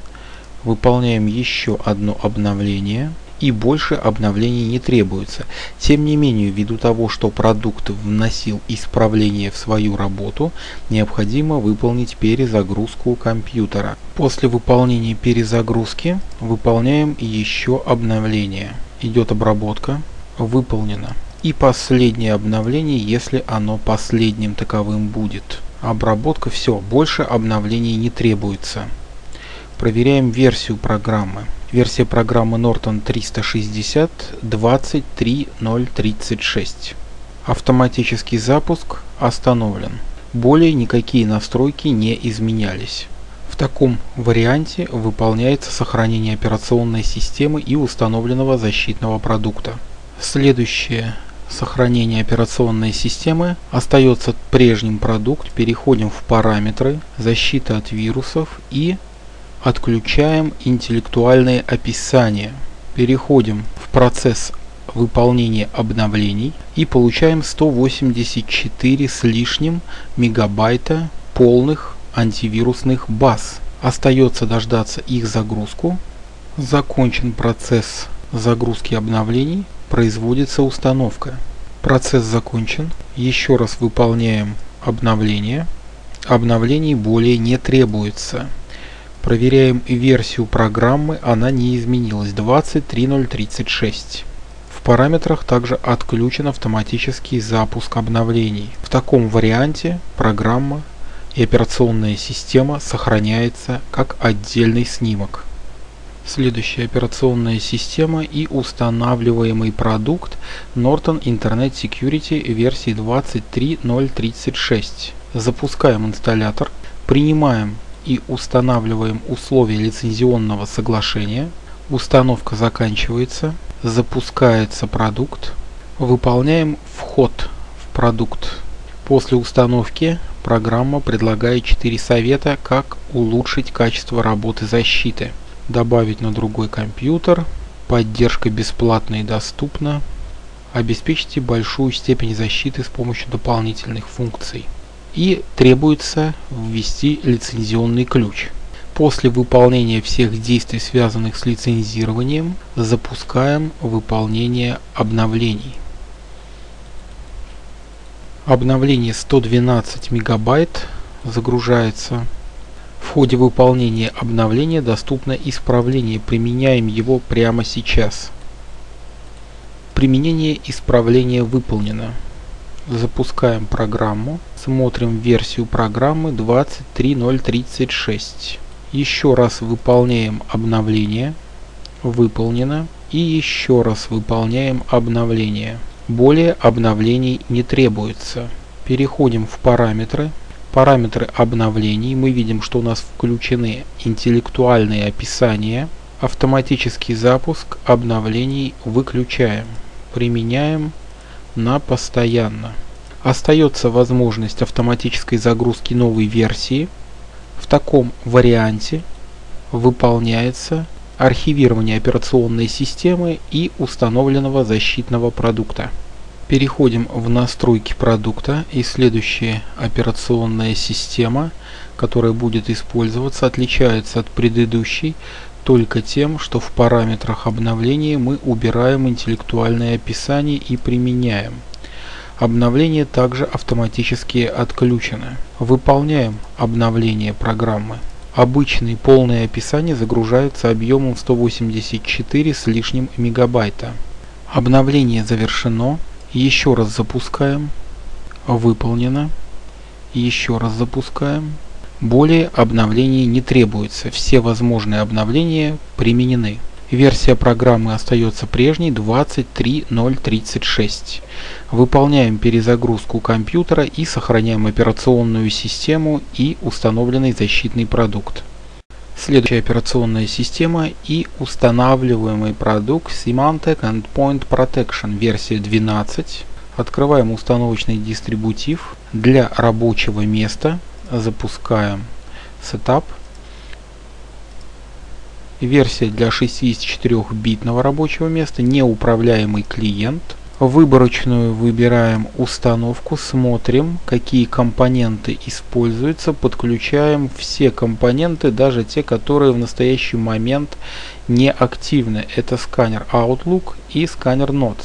Выполняем еще одно обновление. И больше обновлений не требуется. Тем не менее, ввиду того, что продукт вносил исправление в свою работу, необходимо выполнить перезагрузку компьютера. После выполнения перезагрузки выполняем еще обновление. Идет обработка. Выполнено. И последнее обновление, если оно последним таковым будет. Обработка. Все. Больше обновлений не требуется. Проверяем версию программы. Версия программы Norton 360 23036. Автоматический запуск остановлен. Более никакие настройки не изменялись. В таком варианте выполняется сохранение операционной системы и установленного защитного продукта. Следующее сохранение операционной системы. Остается прежним продукт. Переходим в параметры, защита от вирусов и отключаем интеллектуальные описания. Переходим в процесс выполнения обновлений и получаем 184 с лишним мегабайта полных антивирусных баз. Остается дождаться их загрузку. Закончен процесс загрузки обновлений. Производится установка. Процесс закончен. Еще раз выполняем обновление. Обновлений более не требуется. Проверяем версию программы, она не изменилась, 23036. В параметрах также отключен автоматический запуск обновлений. В таком варианте программа и операционная система сохраняется как отдельный снимок. Следующая операционная система и устанавливаемый продукт Norton Internet Security версии 23036. Запускаем инсталлятор, принимаем и устанавливаем условия лицензионного соглашения. Установка заканчивается. Запускается продукт. Выполняем вход в продукт. После установки программа предлагает 4 совета, как улучшить качество работы защиты. Добавить на другой компьютер. Поддержка бесплатна и доступна. Обеспечьте большую степень защиты с помощью дополнительных функций. И требуется ввести лицензионный ключ. После выполнения всех действий, связанных с лицензированием, запускаем выполнение обновлений. Обновление 112 мегабайт загружается. В ходе выполнения обновления доступно исправление. Применяем его прямо сейчас. Применение исправления выполнено. Запускаем программу, смотрим версию программы 23036. Еще раз выполняем обновление, выполнено, и еще раз выполняем обновление. Более обновлений не требуется. Переходим в параметры. Параметры обновлений. Мы видим, что у нас включены интеллектуальные описания. Автоматический запуск обновлений выключаем. Применяем на постоянно. Остается возможность автоматической загрузки новой версии. В таком варианте выполняется архивирование операционной системы и установленного защитного продукта. Переходим в настройки продукта, и следующая операционная система, которая будет использоваться, отличается от предыдущей только тем, что в параметрах обновления мы убираем интеллектуальное описание и применяем. Обновления также автоматически отключены. Выполняем обновление программы. Обычные полные описания загружаются объемом 184 с лишним мегабайта. Обновление завершено. Еще раз запускаем. Выполнено. Еще раз запускаем. Более обновлений не требуется. Все возможные обновления применены. Версия программы остается прежней 23.0.36. Выполняем перезагрузку компьютера и сохраняем операционную систему и установленный защитный продукт. Следующая операционная система и устанавливаемый продукт Symantec Endpoint Protection, версия 12. Открываем установочный дистрибутив. Для рабочего места запускаем Setup. Версия для 64-битного рабочего места, неуправляемый клиент. Выборочную выбираем установку, смотрим, какие компоненты используются, подключаем все компоненты, даже те, которые в настоящий момент не активны. Это сканер Outlook и сканер Notes.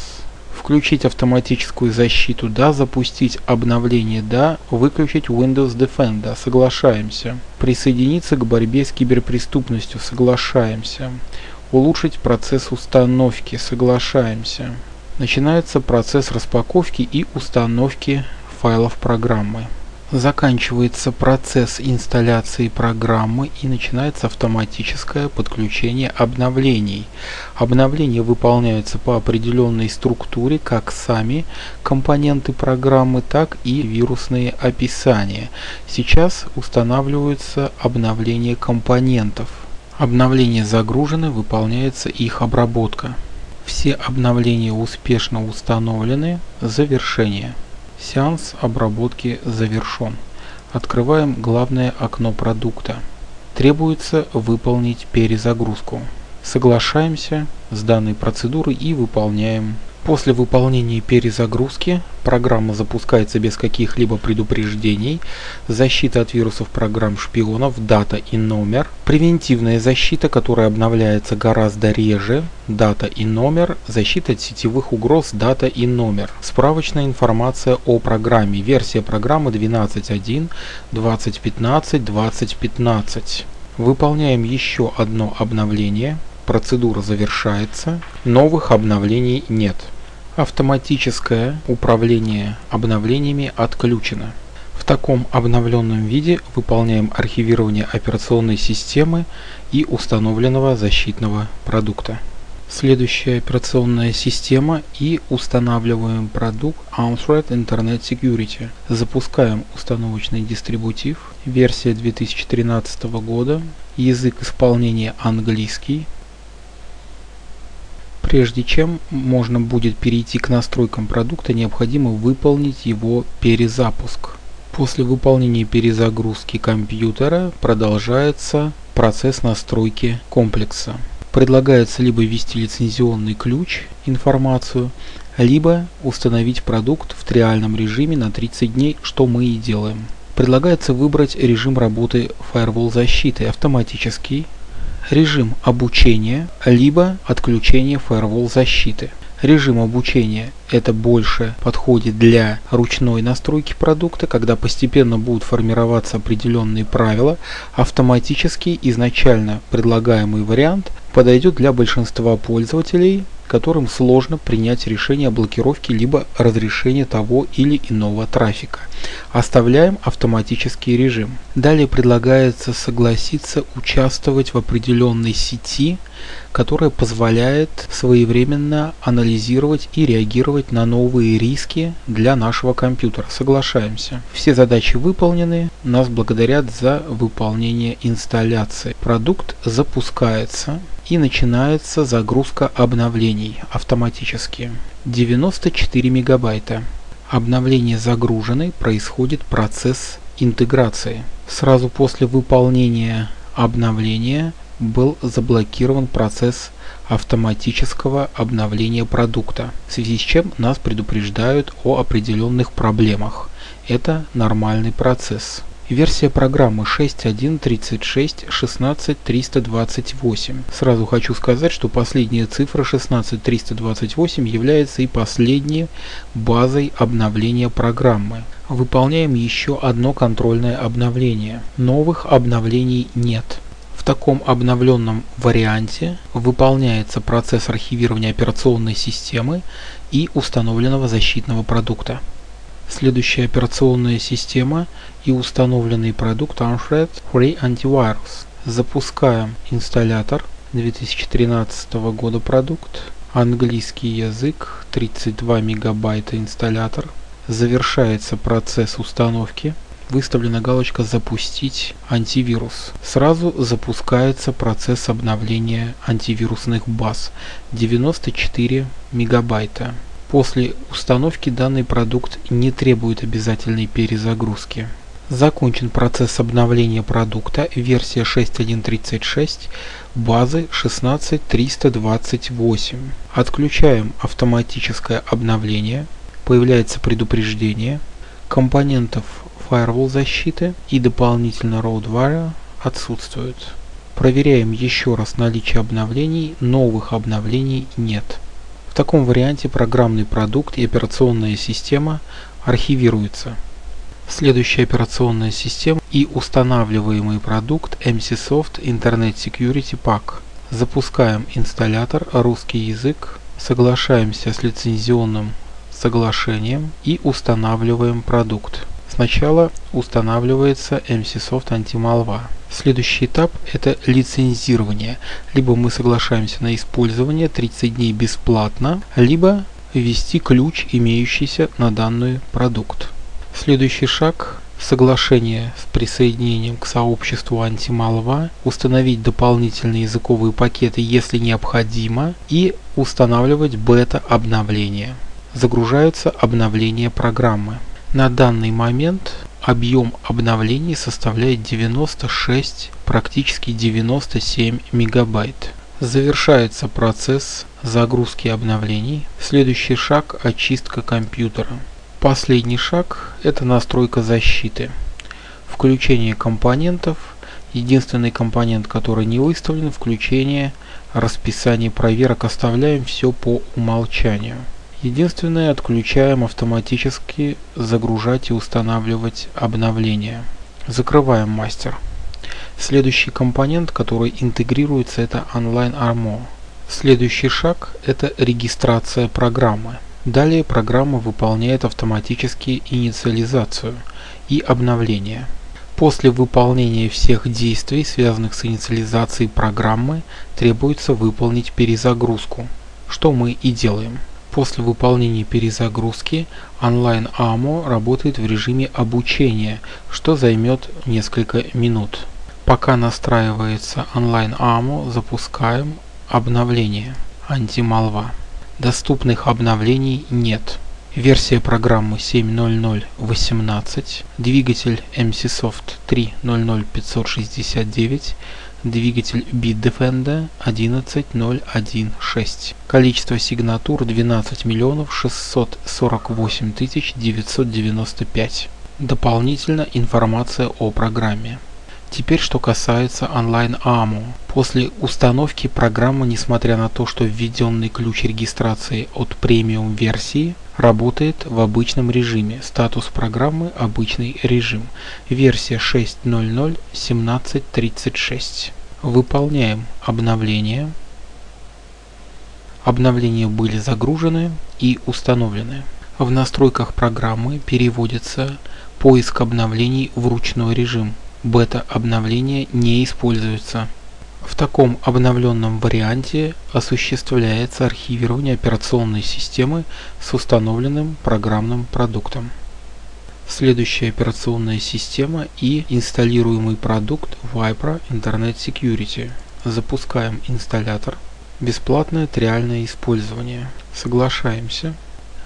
Включить автоматическую защиту, да, запустить обновление, да, выключить Windows Defender, да, соглашаемся. Присоединиться к борьбе с киберпреступностью, соглашаемся. Улучшить процесс установки, соглашаемся. Начинается процесс распаковки и установки файлов программы. Заканчивается процесс инсталляции программы и начинается автоматическое подключение обновлений. Обновления выполняются по определенной структуре, как сами компоненты программы, так и вирусные описания. Сейчас устанавливаются обновления компонентов. Обновления загружены, выполняется их обработка. Все обновления успешно установлены. Завершение. Сеанс обработки завершен. Открываем главное окно продукта. Требуется выполнить перезагрузку. Соглашаемся с данной процедурой и выполняем. После выполнения перезагрузки программа запускается без каких-либо предупреждений. Защита от вирусов программ-шпионов, дата и номер. Превентивная защита, которая обновляется гораздо реже, дата и номер. Защита от сетевых угроз, дата и номер. Справочная информация о программе. Версия программы 12.1, 20.15, 20.15. Выполняем еще одно обновление. Процедура завершается. Новых обновлений нет. Автоматическое управление обновлениями отключено. В таком обновленном виде выполняем архивирование операционной системы и установленного защитного продукта. Следующая операционная система и устанавливаем продукт AVira Internet Security. Запускаем установочный дистрибутив. Версия 2013 года. Язык исполнения английский. Прежде чем можно будет перейти к настройкам продукта, необходимо выполнить его перезапуск. После выполнения перезагрузки компьютера продолжается процесс настройки комплекса. Предлагается либо ввести лицензионный ключ, информацию, либо установить продукт в триальном режиме на 30 дней, что мы и делаем. Предлагается выбрать режим работы фаервол защиты, автоматический, режим обучения, либо отключение фаервол защиты. Режим обучения — это больше подходит для ручной настройки продукта, когда постепенно будут формироваться определенные правила. Автоматически изначально предлагаемый вариант подойдет для большинства пользователей, которым сложно принять решение о блокировке либо разрешении того или иного трафика. Оставляем автоматический режим. Далее предлагается согласиться участвовать в определенной сети, которая позволяет своевременно анализировать и реагировать на новые риски для нашего компьютера. Соглашаемся. Все задачи выполнены. Нас благодарят за выполнение инсталляции. Продукт запускается. И начинается загрузка обновлений автоматически. 94 мегабайта. Обновления загружены, происходит процесс интеграции. Сразу после выполнения обновления был заблокирован процесс автоматического обновления продукта, в связи с чем нас предупреждают о определенных проблемах. Это нормальный процесс. Версия программы 6.1.36.16.328. Сразу хочу сказать, что последняя цифра 16.328 является и последней базой обновления программы. Выполняем еще одно контрольное обновление. Новых обновлений нет. В таком обновленном варианте выполняется процесс архивирования операционной системы и установленного защитного продукта. Следующая операционная система и установленный продукт Avira Free Antivirus. Запускаем инсталлятор 2013 года продукт, английский язык, 32 мегабайта инсталлятор. Завершается процесс установки. Выставлена галочка «Запустить антивирус». Сразу запускается процесс обновления антивирусных баз. 94 мегабайта. После установки данный продукт не требует обязательной перезагрузки. Закончен процесс обновления продукта, версия 6.1.36, базы 16.328. Отключаем автоматическое обновление. Появляется предупреждение компонентов Firewall защиты и дополнительно Roadwire отсутствуют. Проверяем еще раз наличие обновлений, новых обновлений нет. В таком варианте программный продукт и операционная система архивируются. Следующая операционная система и устанавливаемый продукт Emsisoft Internet Security Pack. Запускаем инсталлятор, русский язык, соглашаемся с лицензионным соглашением и устанавливаем продукт. Сначала устанавливается Emsisoft Anti-Malwa. Следующий этап – это лицензирование. Либо мы соглашаемся на использование 30 дней бесплатно, либо ввести ключ, имеющийся на данный продукт. Следующий шаг – соглашение с присоединением к сообществу Anti-Malwa, установить дополнительные языковые пакеты, если необходимо, и устанавливать бета-обновление. Загружаются обновления программы. На данный момент объем обновлений составляет 96, практически 97 мегабайт. Завершается процесс загрузки обновлений. Следующий шаг – очистка компьютера. Последний шаг – это настройка защиты. Включение компонентов. Единственный компонент, который не выставлен – включение расписания проверок. Оставляем все по умолчанию. Единственное, отключаем автоматически загружать и устанавливать обновления. Закрываем мастер. Следующий компонент, который интегрируется, это Online Armor. Следующий шаг – это регистрация программы. Далее программа выполняет автоматически инициализацию и обновление. После выполнения всех действий, связанных с инициализацией программы, требуется выполнить перезагрузку, что мы и делаем. После выполнения перезагрузки Online Armor работает в режиме обучения, что займет несколько минут. Пока настраивается Online Armor, запускаем обновление Anti-Malwa. Доступных обновлений нет. Версия программы 7.0.0.18, двигатель Emsisoft 3.0.0.569, двигатель Bitdefender 11.0.1.6. Количество сигнатур 12 648 995. Дополнительно информация о программе. Теперь что касается Online Armor. После установки программы, несмотря на то, что введенный ключ регистрации от премиум версии, работает в обычном режиме. Статус программы – обычный режим. Версия 6.0.0.17.36. Выполняем обновление. Обновления были загружены и установлены. В настройках программы переводится поиск обновлений в ручной режим. Бета-обновление не используется. В таком обновленном варианте осуществляется архивирование операционной системы с установленным программным продуктом. Следующая операционная система и инсталлируемый продукт Vipre Internet Security. Запускаем инсталлятор. Бесплатное триальное использование. Соглашаемся.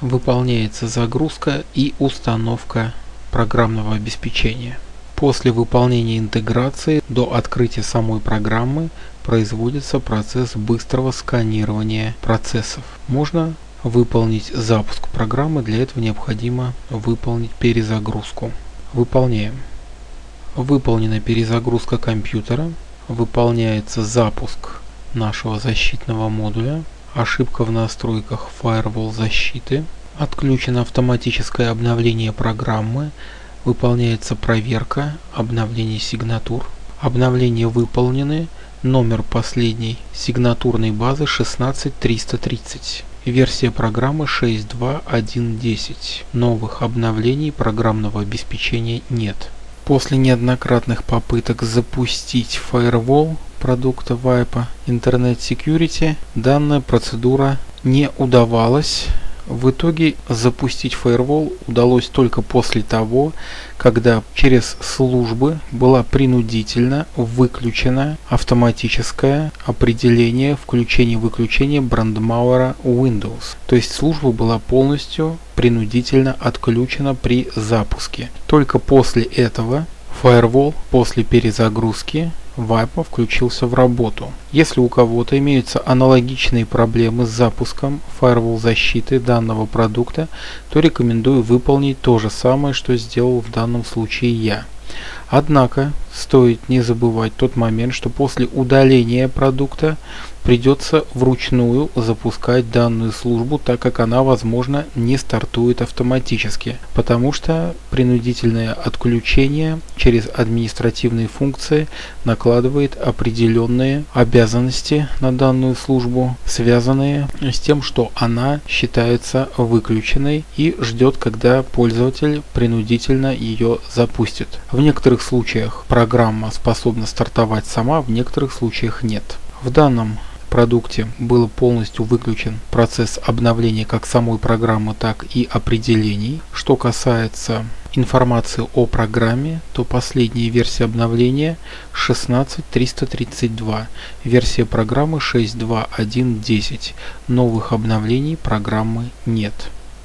Выполняется загрузка и установка программного обеспечения. После выполнения интеграции до открытия самой программы производится процесс быстрого сканирования процессов. Можно выполнить запуск программы, для этого необходимо выполнить перезагрузку. Выполняем. Выполнена перезагрузка компьютера, выполняется запуск нашего защитного модуля, ошибка в настройках фаервол защиты, отключено автоматическое обновление программы, выполняется проверка обновлений сигнатур, обновления выполнены, номер последней сигнатурной базы 16330. Версия программы 6.2.1.10. Новых обновлений программного обеспечения нет. После неоднократных попыток запустить фаервол продукта Vipre Internet Security данная процедура не удавалась. В итоге запустить фаервол удалось только после того, когда через службы была принудительно выключена автоматическое определение включения-выключения брандмауэра Windows. То есть служба была полностью принудительно отключена при запуске. Только после этого фаервол после перезагрузки Vipre включился в работу. Если у кого-то имеются аналогичные проблемы с запуском фаервол защиты данного продукта, то рекомендую выполнить то же самое, что сделал в данном случае я. Однако стоит не забывать тот момент, что после удаления продукта придется вручную запускать данную службу, так как она, возможно, не стартует автоматически, потому что принудительное отключение через административные функции накладывает определенные обязанности на данную службу, связанные с тем, что она считается выключенной и ждет, когда пользователь принудительно ее запустит. В некоторых случаях программа способна стартовать сама, в некоторых случаях нет. В данном продукте был полностью выключен процесс обновления как самой программы, так и определений. Что касается информации о программе, то последняя версия обновления 16332, версия программы 6.2.1.10, новых обновлений программы нет.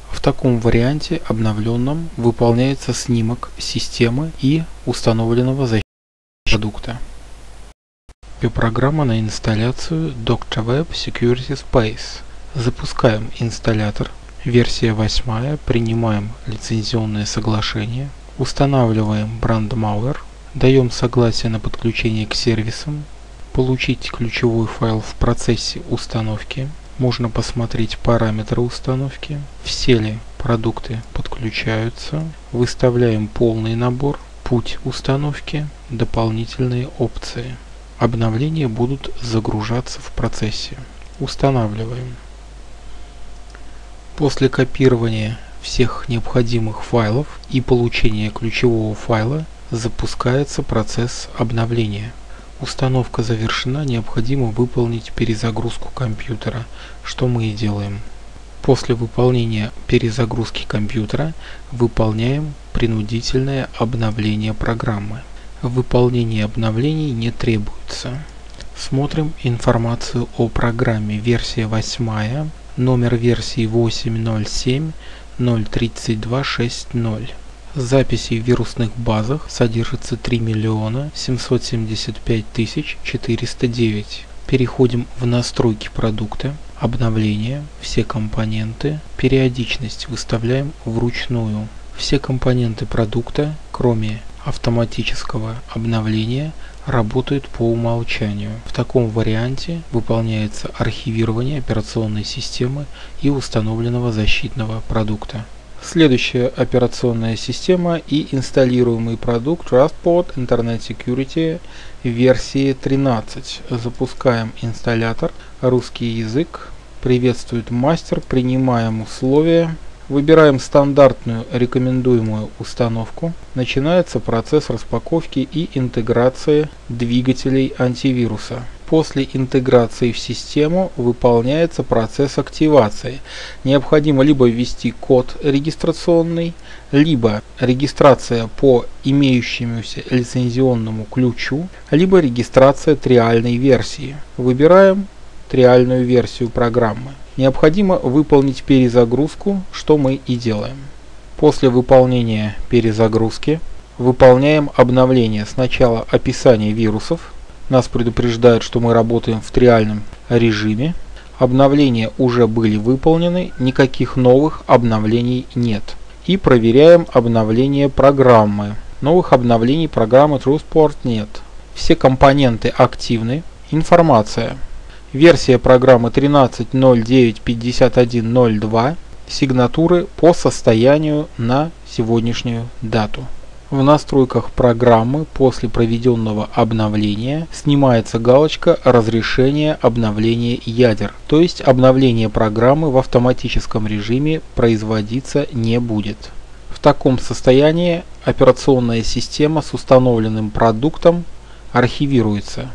В таком варианте обновленном выполняется снимок системы и установленного защитного продукта. Программа на инсталляцию DoctorWeb Security Space. Запускаем инсталлятор. Версия 8. Принимаем лицензионное соглашение. Устанавливаем брандмауэр. Даем согласие на подключение к сервисам. Получить ключевой файл в процессе установки. Можно посмотреть параметры установки. Все ли продукты подключаются. Выставляем полный набор. Путь установки. Дополнительные опции. Обновления будут загружаться в процессе. Устанавливаем. После копирования всех необходимых файлов и получения ключевого файла запускается процесс обновления. Установка завершена, необходимо выполнить перезагрузку компьютера, что мы и делаем. После выполнения перезагрузки компьютера выполняем принудительное обновление программы. Выполнение обновлений не требуется. Смотрим информацию о программе. Версия 8, номер версии 807.03260. Записей в вирусных базах содержится 3 775 409. Переходим в настройки продукта, обновления, все компоненты, периодичность выставляем вручную. Все компоненты продукта, кроме автоматического обновления, работают по умолчанию. В таком варианте выполняется архивирование операционной системы и установленного защитного продукта. Следующая операционная система и инсталлируемый продукт Trustpod Internet Security версии 13. Запускаем инсталлятор. Русский язык. Приветствует мастер. Принимаем условия. Выбираем стандартную рекомендуемую установку. Начинается процесс распаковки и интеграции двигателей антивируса. После интеграции в систему выполняется процесс активации. Необходимо либо ввести код регистрационный, либо регистрация по имеющемуся лицензионному ключу, либо регистрация триальной версии. Выбираем триальную версию программы. Необходимо выполнить перезагрузку, что мы и делаем. После выполнения перезагрузки выполняем обновление. Сначала описание вирусов. Нас предупреждают, что мы работаем в триальном режиме. Обновления уже были выполнены, никаких новых обновлений нет. И проверяем обновление программы. Новых обновлений программы TrueSport нет. Все компоненты активны. Информация. Версия программы 13.09.51.02. Сигнатуры по состоянию на сегодняшнюю дату. В настройках программы после проведенного обновления снимается галочка «Разрешение обновления ядер», то есть обновление программы в автоматическом режиме производиться не будет. В таком состоянии операционная система с установленным продуктом архивируется.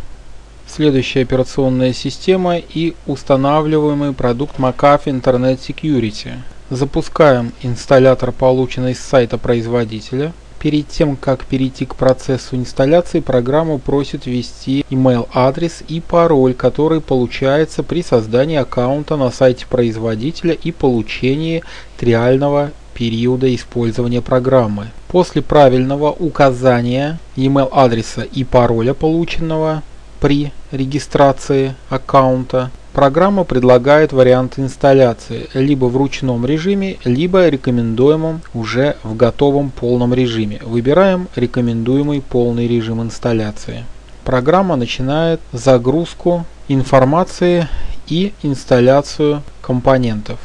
Следующая операционная система и устанавливаемый продукт McAfee Internet Security. Запускаем инсталлятор, полученный с сайта производителя. Перед тем, как перейти к процессу инсталляции, программа просит ввести email-адрес и пароль, который получается при создании аккаунта на сайте производителя и получении триального периода использования программы. После правильного указания email-адреса и пароля, полученного при регистрации аккаунта, программа предлагает варианты инсталляции либо в ручном режиме, либо рекомендуемом уже в готовом полном режиме. Выбираем рекомендуемый полный режим инсталляции. Программа начинает загрузку информации и инсталляцию компонентов.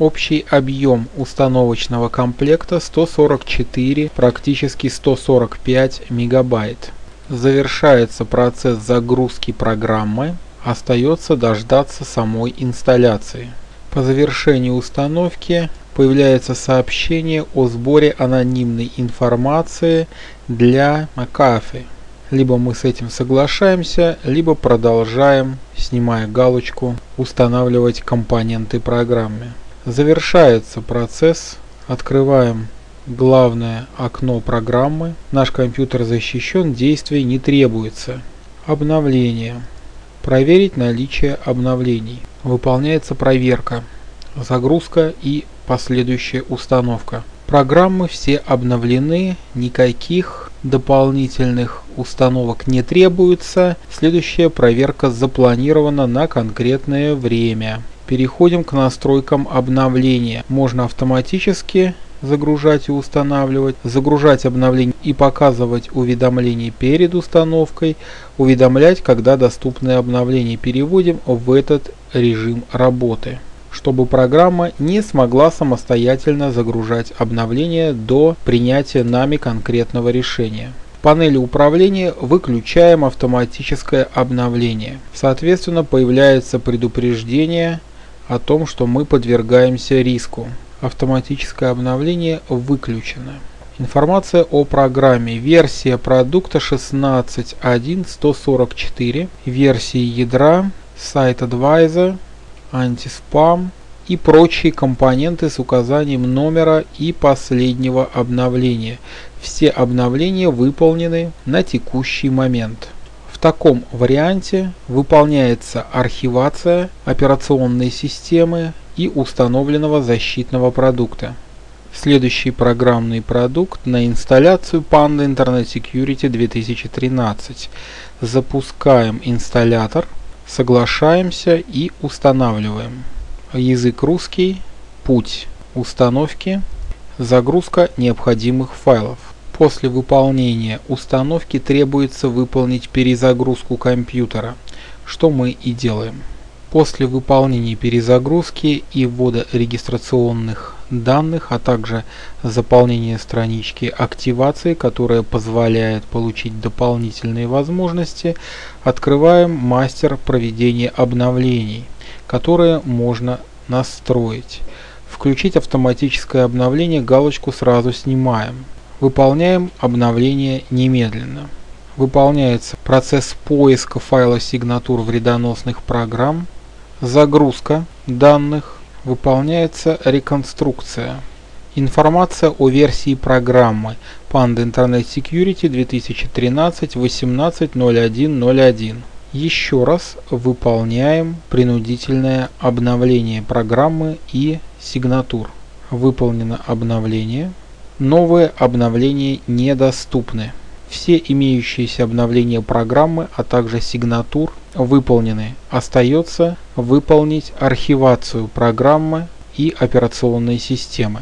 Общий объем установочного комплекта 144, практически 145 мегабайт. Завершается процесс загрузки программы, остается дождаться самой инсталляции. По завершении установки появляется сообщение о сборе анонимной информации для McAfee. Либо мы с этим соглашаемся, либо продолжаем, снимая галочку «Устанавливать компоненты программы». Завершается процесс, открываем главное окно программы. Наш компьютер защищен, действий не требуется. Обновление. Проверить наличие обновлений. Выполняется проверка, загрузка и последующая установка. Программы все обновлены, никаких дополнительных установок не требуется. Следующая проверка запланирована на конкретное время. Переходим к настройкам обновления. Можно автоматически загружать и устанавливать, загружать обновления и показывать уведомления перед установкой, уведомлять, когда доступны обновления. Переводим в этот режим работы, чтобы программа не смогла самостоятельно загружать обновления до принятия нами конкретного решения. В панели управления выключаем автоматическое обновление. Соответственно, появляется предупреждение о том, что мы подвергаемся риску. Автоматическое обновление выключено. Информация о программе. Версия продукта 16.1.144. Версии ядра, сайт-адвайзер, антиспам и прочие компоненты с указанием номера и последнего обновления. Все обновления выполнены на текущий момент. В таком варианте выполняется архивация операционной системы и установленного защитного продукта. Следующий программный продукт на инсталляцию Panda Internet Security 2013. Запускаем инсталлятор, соглашаемся и устанавливаем. Язык русский, путь установки, загрузка необходимых файлов. После выполнения установки требуется выполнить перезагрузку компьютера, что мы и делаем. После выполнения перезагрузки и ввода регистрационных данных, а также заполнения странички активации, которая позволяет получить дополнительные возможности, открываем мастер проведения обновлений, которые можно настроить. Включить автоматическое обновление, галочку сразу снимаем. Выполняем обновление немедленно. Выполняется процесс поиска файла сигнатур вредоносных программ, загрузка данных, выполняется реконструкция. Информация о версии программы Panda Internet Security 2013-18.01.01. Еще раз выполняем принудительное обновление программы и сигнатур. Выполнено обновление. Новые обновления недоступны. Все имеющиеся обновления программы, а также сигнатур выполнены. Остается выполнить архивацию программы и операционной системы.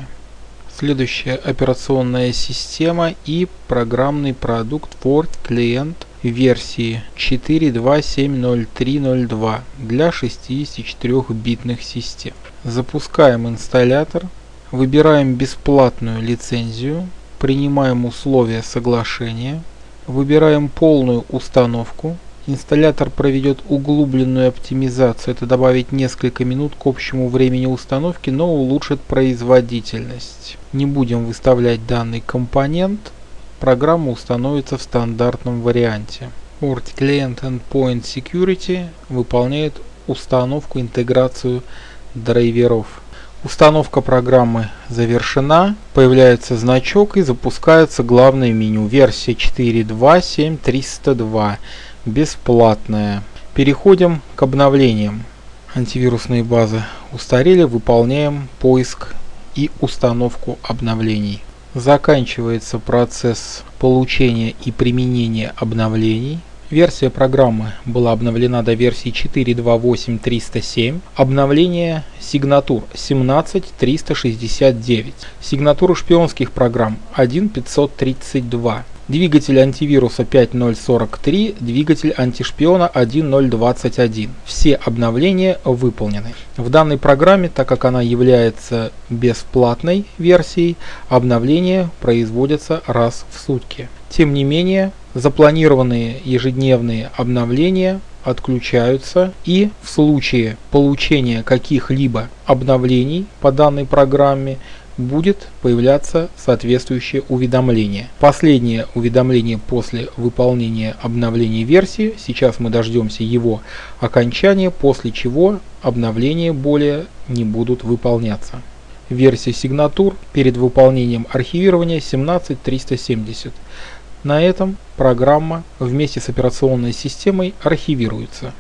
следующая операционная система и программный продукт FortiClient версии 4.2.7.03.02 для 64-битных систем. Запускаем инсталлятор, выбираем бесплатную лицензию, принимаем условия соглашения, выбираем полную установку. Инсталлятор проведет углубленную оптимизацию, это добавит несколько минут к общему времени установки, но улучшит производительность. Не будем выставлять данный компонент, программа установится в стандартном варианте. FortiClient Endpoint Security выполняет установку, интеграцию драйверов. Установка программы завершена, появляется значок и запускается главное меню. Версия 4.2.7.302. Бесплатная. Переходим к обновлениям. Антивирусные базы устарели, выполняем поиск и установку обновлений. Заканчивается процесс получения и применения обновлений. Версия программы была обновлена до версии 4.2.8.307. Обновление сигнатур 17.369. Сигнатуры шпионских программ 1.532. Двигатель антивируса 5.0.43, двигатель антишпиона 1.0.21. Все обновления выполнены. В данной программе, так как она является бесплатной версией, обновления производятся раз в сутки. Тем не менее, запланированные ежедневные обновления отключаются, и в случае получения каких-либо обновлений по данной программе будет появляться соответствующее уведомление. Последнее уведомление после выполнения обновления версии. Сейчас мы дождемся его окончания, после чего обновления более не будут выполняться. Версия сигнатур перед выполнением архивирования 17.370. На этом программа вместе с операционной системой архивируется.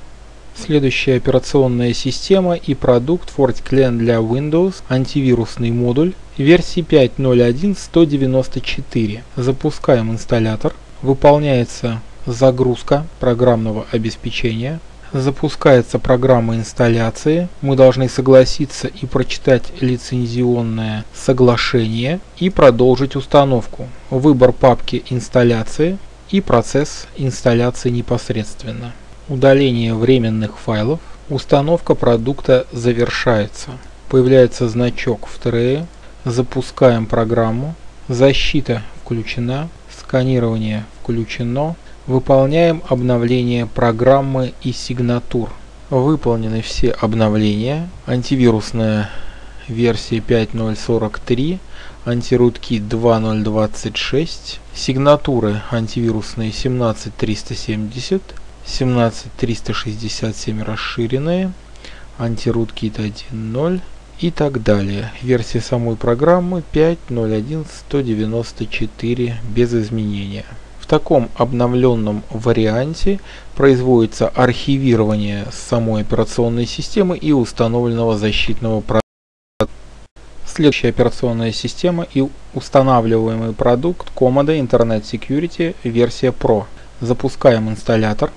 Следующая операционная система и продукт FortiClient для Windows, антивирусный модуль, версии 5.0.1.194. Запускаем инсталлятор, выполняется загрузка программного обеспечения, запускается программа инсталляции, мы должны согласиться и прочитать лицензионное соглашение и продолжить установку. Выбор папки инсталляции и процесс инсталляции непосредственно. Удаление временных файлов. Установка продукта завершается. Появляется значок в трее. Запускаем программу. Защита включена. Сканирование включено. Выполняем обновление программы и сигнатур. Выполнены все обновления. Антивирусная версия 5.0.43. Антируткит 2.0.26. Сигнатуры антивирусные 17.370. 17.367 расширенные, антируткит 1.0 и так далее. Версия самой программы 5.0.1.194 без изменения. В таком обновленном варианте производится архивирование самой операционной системы и установленного защитного продукта. Следующая операционная система и устанавливаемый продукт Comodo Internet Security версия Pro. Запускаем инсталлятор,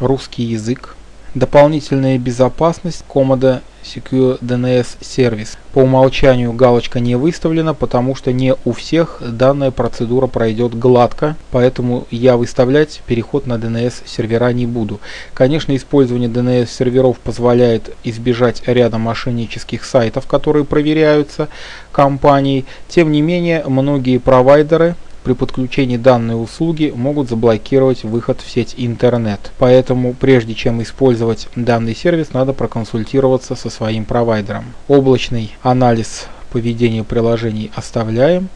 русский язык, дополнительная безопасность Comodo Secure DNS сервис. По умолчанию галочка не выставлена, потому что не у всех данная процедура пройдет гладко, поэтому я выставлять переход на DNS сервера не буду. Конечно, использование DNS серверов позволяет избежать ряда мошеннических сайтов, которые проверяются компанией. Тем не менее, многие провайдеры при подключении данной услуги могут заблокировать выход в сеть интернет. Поэтому, прежде чем использовать данный сервис, надо проконсультироваться со своим провайдером. Облачный анализ поведения приложений оставляем.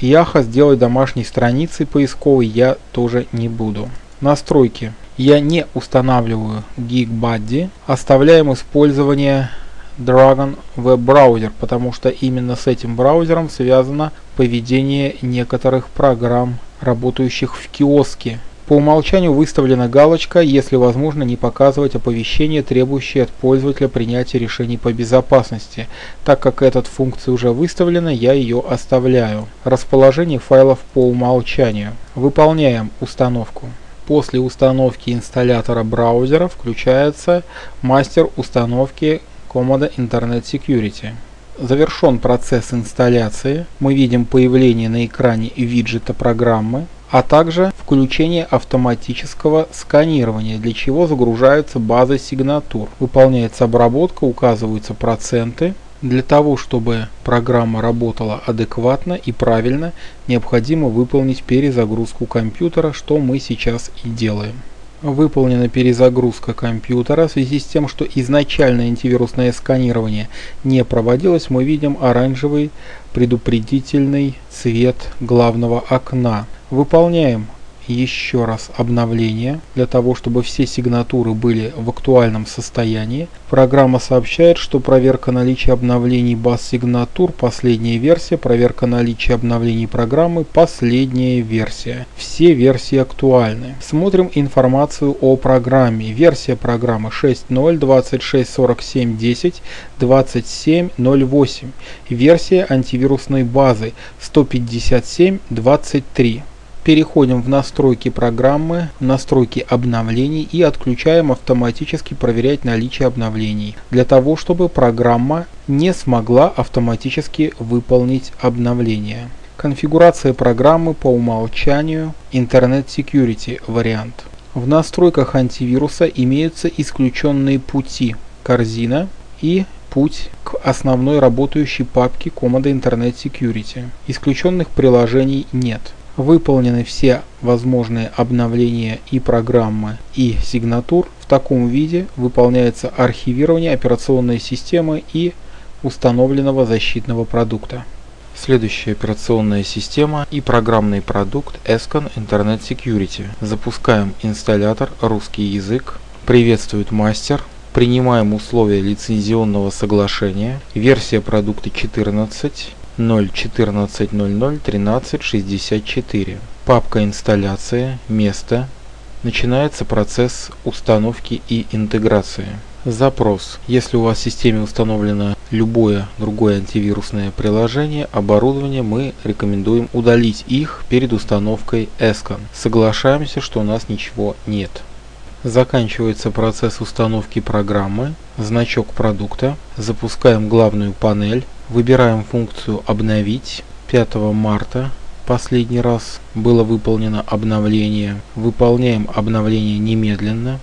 Яхо сделать домашней страницей поисковой я тоже не буду. Настройки. Я не устанавливаю GeekBuddy. Оставляем использование Dragon Web браузер, потому что именно с этим браузером связано поведение некоторых программ, работающих в киоске. По умолчанию выставлена галочка, если возможно, не показывать оповещения, требующие от пользователя принятия решений по безопасности. Так как эта функция уже выставлена, я ее оставляю. Расположение файлов по умолчанию. Выполняем установку. После установки инсталлятора браузера включается мастер установки Comodo Internet Security. Завершен процесс инсталляции. Мы видим появление на экране виджета программы, а также включение автоматического сканирования, для чего загружаются базы сигнатур. Выполняется обработка, указываются проценты. Для того, чтобы программа работала адекватно и правильно, необходимо выполнить перезагрузку компьютера, что мы сейчас и делаем. Выполнена перезагрузка компьютера. В связи с тем, что изначально антивирусное сканирование не проводилось, мы видим оранжевый предупредительный цвет главного окна. Выполняем еще раз обновление для того, чтобы все сигнатуры были в актуальном состоянии. Программа сообщает, что проверка наличия обновлений баз сигнатур, последняя версия, проверка наличия обновлений программы, последняя версия. Все версии актуальны. Смотрим информацию о программе. Версия программы 6.0, 26.47.10, 27.08. Версия антивирусной базы 157.23. Переходим в настройки программы, настройки обновлений и отключаем автоматически проверять наличие обновлений, для того, чтобы программа не смогла автоматически выполнить обновление. Конфигурация программы по умолчанию Internet Security вариант. В настройках антивируса имеются исключенные пути, корзина и путь к основной работающей папке Comodo Internet Security. Исключенных приложений нет. Выполнены все возможные обновления и программы, и сигнатур. В таком виде выполняется архивирование операционной системы и установленного защитного продукта. Следующая операционная система и программный продукт ESET Internet Security. Запускаем инсталлятор, русский язык, приветствует мастер. Принимаем условия лицензионного соглашения. Версия продукта 14. 0.14.00.13.64. Папка инсталляции, место. Начинается процесс установки и интеграции. Запрос. Если у вас в системе установлено любое другое антивирусное приложение, оборудование, мы рекомендуем удалить их перед установкой ESET. Соглашаемся, что у нас ничего нет. Заканчивается процесс установки программы, значок продукта. Запускаем главную панель. Выбираем функцию «Обновить». 5 марта последний раз было выполнено обновление. Выполняем обновление немедленно.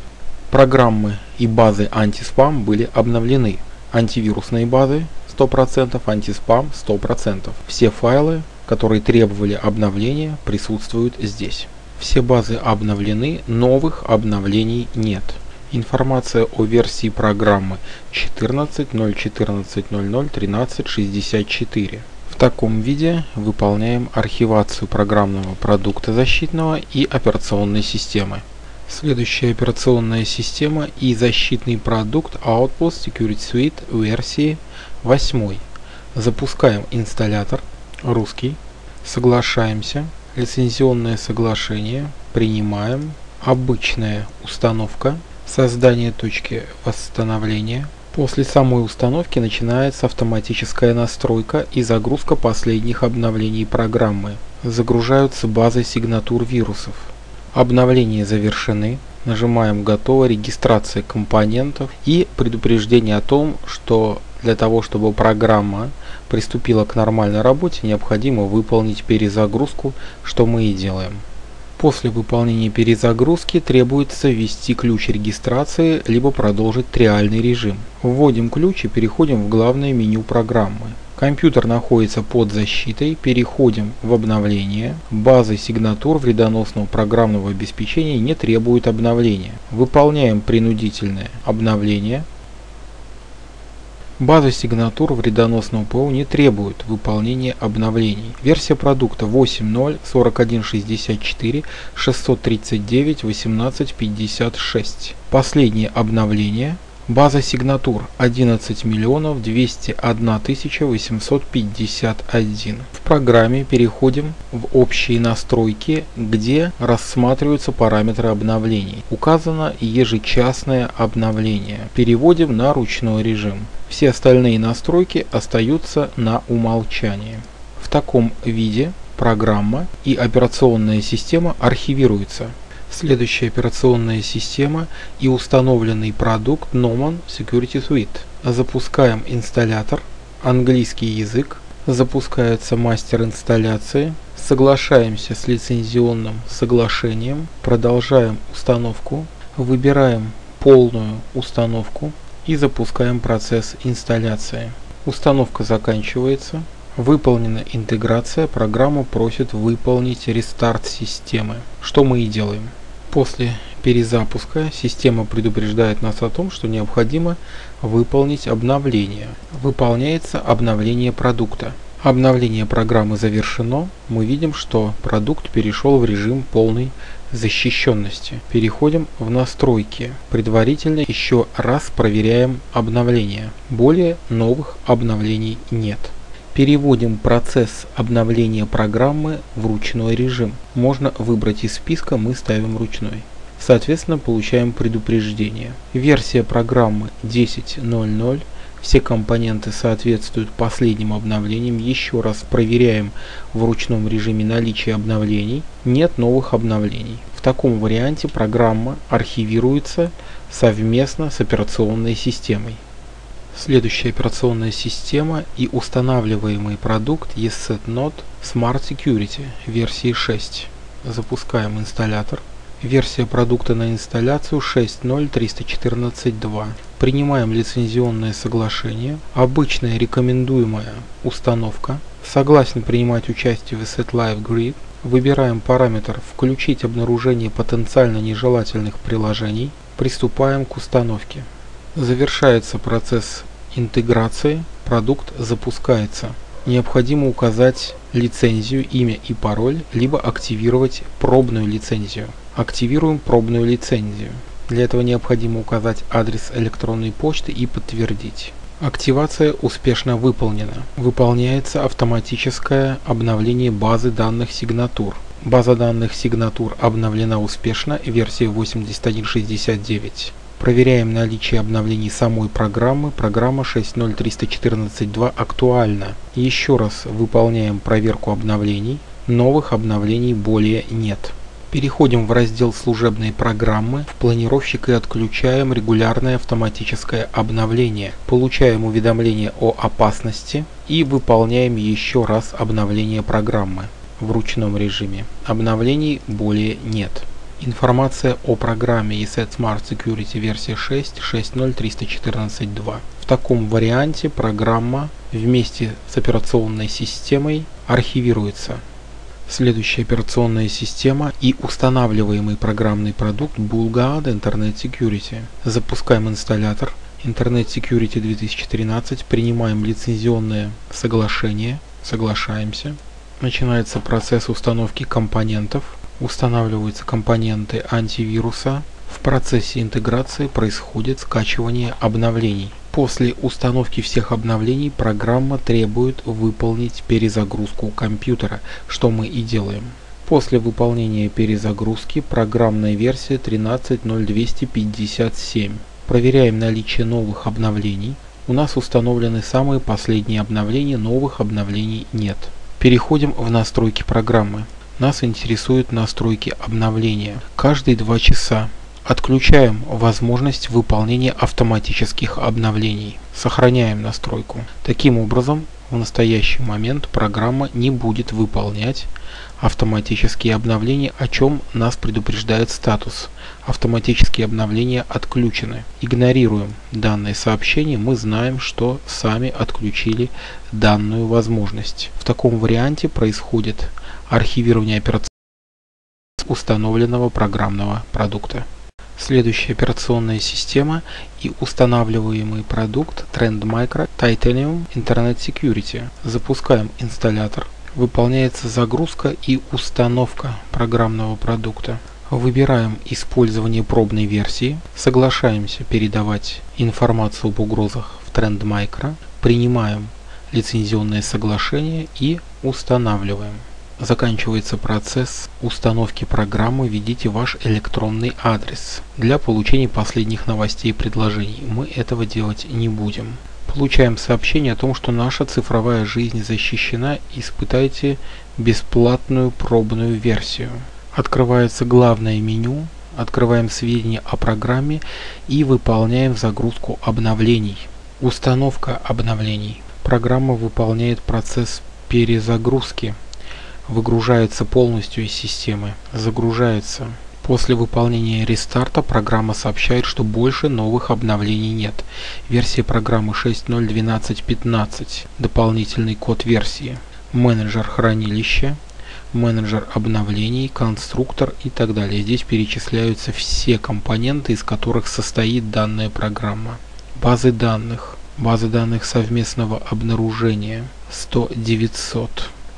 Программы и базы антиспам были обновлены. Антивирусные базы 100%, антиспам 100%. Все файлы, которые требовали обновления, присутствуют здесь. Все базы обновлены, новых обновлений нет. Информация о версии программы 14.0.14.00.13.64. В таком виде выполняем архивацию программного продукта защитного и операционной системы. Следующая операционная система и защитный продукт Outpost Security Suite версии 8. Запускаем инсталлятор, русский, соглашаемся, лицензионное соглашение, принимаем, обычная установка. Создание точки восстановления. После самой установки начинается автоматическая настройка и загрузка последних обновлений программы. Загружаются базы сигнатур вирусов. Обновления завершены. Нажимаем «Готово», регистрация компонентов и предупреждение о том, что для того, чтобы программа приступила к нормальной работе, необходимо выполнить перезагрузку, что мы и делаем. После выполнения перезагрузки требуется ввести ключ регистрации, либо продолжить триальный режим. Вводим ключ и переходим в главное меню программы. Компьютер находится под защитой, переходим в обновление. Базы сигнатур вредоносного программного обеспечения не требуют обновления. Выполняем принудительное обновление. Базы сигнатур вредоносного ПО не требуют выполнения обновлений. Версия продукта 8.0, 4164, 639, 1856. Последнее обновление. База сигнатур 11 201 851. В программе переходим в общие настройки, где рассматриваются параметры обновлений. Указано ежечасное обновление. Переводим на ручной режим. Все остальные настройки остаются на умолчании. В таком виде программа и операционная система архивируются. Следующая операционная система и установленный продукт Norton Security Suite. Запускаем инсталлятор, английский язык, запускается мастер инсталляции, соглашаемся с лицензионным соглашением, продолжаем установку, выбираем полную установку и запускаем процесс инсталляции. Установка заканчивается, выполнена интеграция, программа просит выполнить рестарт системы, что мы и делаем. После перезапуска система предупреждает нас о том, что необходимо выполнить обновление. Выполняется обновление продукта. Обновление программы завершено. Мы видим, что продукт перешел в режим полной защищенности. Переходим в настройки. Предварительно еще раз проверяем обновление. Более новых обновлений нет. Переводим процесс обновления программы в ручной режим. Можно выбрать из списка, мы ставим ручной. Соответственно, получаем предупреждение. Версия программы 10.00. Все компоненты соответствуют последним обновлениям. Еще раз проверяем в ручном режиме наличие обновлений. Нет новых обновлений. В таком варианте программа архивируется совместно с операционной системой. Следующая операционная система и устанавливаемый продукт ESET Smart Security версии 6. Запускаем инсталлятор. Версия продукта на инсталляцию 6.0.314.2. Принимаем лицензионное соглашение. Обычная рекомендуемая установка. Согласен принимать участие в ESET Live Grid. Выбираем параметр «Включить обнаружение потенциально нежелательных приложений». Приступаем к установке. Завершается процесс интеграции, продукт запускается. Необходимо указать лицензию, имя и пароль, либо активировать пробную лицензию. Активируем пробную лицензию. Для этого необходимо указать адрес электронной почты и подтвердить. Активация успешно выполнена. Выполняется автоматическое обновление базы данных сигнатур. База данных сигнатур обновлена успешно, версия 8169. Проверяем наличие обновлений самой программы. Программа 6.0.314.2 актуальна. Еще раз выполняем проверку обновлений. Новых обновлений более нет. Переходим в раздел «Служебные программы», в планировщик и отключаем регулярное автоматическое обновление. Получаем уведомление о опасности и выполняем еще раз обновление программы в ручном режиме. Обновлений более нет. Информация о программе ESET Smart Security версия 6.6.0.314.2. В таком варианте программа вместе с операционной системой архивируется. Следующая операционная система и устанавливаемый программный продукт Bulgad Internet Security. Запускаем инсталлятор. Internet Security 2013. Принимаем лицензионное соглашение. Соглашаемся. Начинается процесс установки компонентов. Устанавливаются компоненты антивируса. В процессе интеграции происходит скачивание обновлений. После установки всех обновлений программа требует выполнить перезагрузку компьютера, что мы и делаем. После выполнения перезагрузки программная версия 13.0257. Проверяем наличие новых обновлений. У нас установлены самые последние обновления, новых обновлений нет. Переходим в настройки программы. Нас интересуют настройки обновления. Каждые 2 часа отключаем возможность выполнения автоматических обновлений. Сохраняем настройку. Таким образом, в настоящий момент программа не будет выполнять автоматические обновления, о чем нас предупреждает статус. Автоматические обновления отключены. Игнорируем данное сообщение, мы знаем, что сами отключили данную возможность. В таком варианте происходит архивирование операционного установленного программного продукта. Следующая операционная система и устанавливаемый продукт Trend Micro Titanium Internet Security. Запускаем инсталлятор. Выполняется загрузка и установка программного продукта. Выбираем использование пробной версии. Соглашаемся передавать информацию об угрозах в Trend Micro. Принимаем лицензионное соглашение и устанавливаем. Заканчивается процесс установки программы. Введите ваш электронный адрес для получения последних новостей и предложений. Мы этого делать не будем. Получаем сообщение о том, что наша цифровая жизнь защищена. Испытайте бесплатную пробную версию. Открывается главное меню. Открываем сведения о программе и выполняем загрузку обновлений. Установка обновлений. программа выполняет процесс перезагрузки. Выгружается полностью из системы. Загружается. После выполнения рестарта программа сообщает, что больше новых обновлений нет. Версия программы 6.0.12.15. Дополнительный код версии. Менеджер хранилища. Менеджер обновлений, конструктор и так далее. Здесь перечисляются все компоненты, из которых состоит данная программа. Базы данных. Базы данных совместного обнаружения 100-900.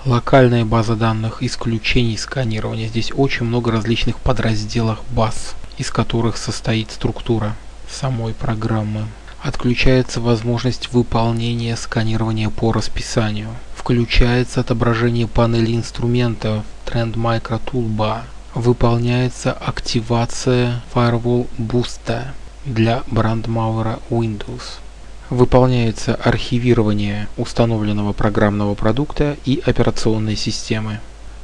Локальная база данных исключений сканирования. Здесь очень много различных подразделов баз, из которых состоит структура самой программы. Отключается возможность выполнения сканирования по расписанию. Включается отображение панели инструмента Trend Micro Toolbar. Выполняется активация Firewall Boost для брандмауэра Windows. Выполняется архивирование установленного программного продукта и операционной системы.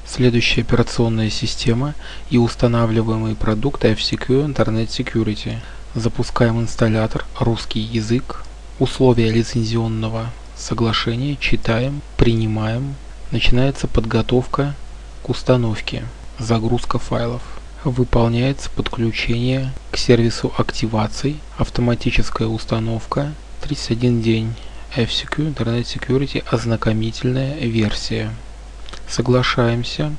Следующая операционная система и устанавливаемый продукт F-Secure Internet Security. Запускаем инсталлятор, русский язык, условия лицензионного соглашение, читаем, принимаем. Начинается подготовка к установке, загрузка файлов. Выполняется подключение к сервису активаций, автоматическая установка, 31 день. F-Secure Internet Security, ознакомительная версия. Соглашаемся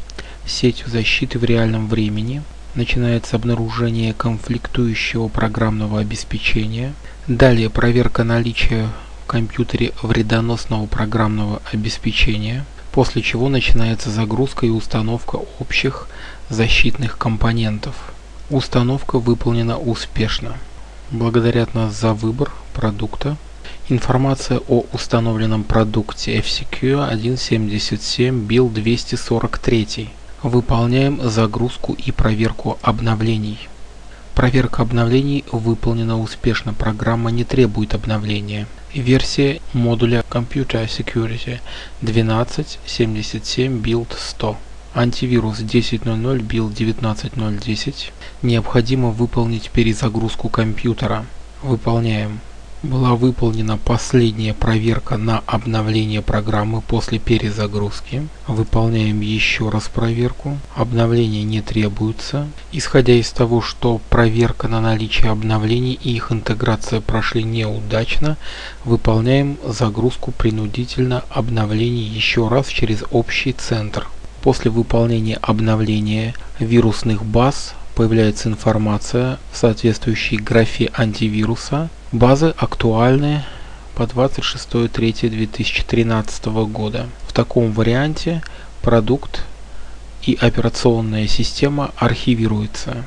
с сетью защиты в реальном времени. Начинается обнаружение конфликтующего программного обеспечения. Далее проверка наличия в компьютере вредоносного программного обеспечения, после чего начинается загрузка и установка общих защитных компонентов. Установка выполнена успешно. Благодарят нас за выбор продукта. Информация о установленном продукте F-Secure 1.77 Build 243. Выполняем загрузку и проверку обновлений. Проверка обновлений выполнена успешно. Программа не требует обновления. Версия модуля Computer Security 12.77 Build 100. Антивирус 10.00 Build 19.0.10. Необходимо выполнить перезагрузку компьютера. Выполняем. Была выполнена последняя проверка на обновление программы после перезагрузки. Выполняем еще раз проверку. Обновления не требуются. Исходя из того, что проверка на наличие обновлений и их интеграция прошли неудачно, выполняем загрузку принудительно обновлений еще раз через общий центр. После выполнения обновления вирусных баз появляется информация в соответствующей графе антивируса. Базы актуальны по 26.03.2013 года. В таком варианте продукт и операционная система архивируются.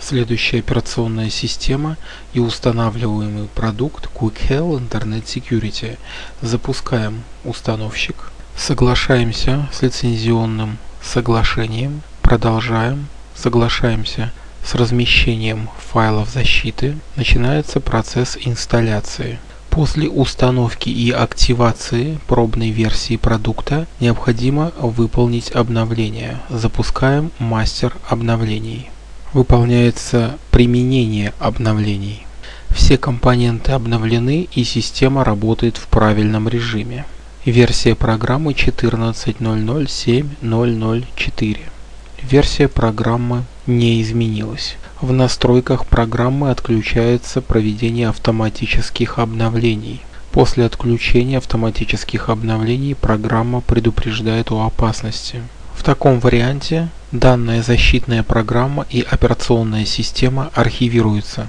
Следующая операционная система и устанавливаемый продукт QuickHell Internet Security. Запускаем установщик. Соглашаемся с лицензионным соглашением. Продолжаем. Соглашаемся с размещением файлов защиты. Начинается процесс инсталляции. После установки и активации пробной версии продукта необходимо выполнить обновление. Запускаем мастер обновлений. Выполняется применение обновлений. Все компоненты обновлены и система работает в правильном режиме. Версия программы 14.00.7.0.0.4. Версия программы не изменилась. В настройках программы отключается проведение автоматических обновлений. После отключения автоматических обновлений программа предупреждает о опасности. В таком варианте данная защитная программа и операционная система архивируются.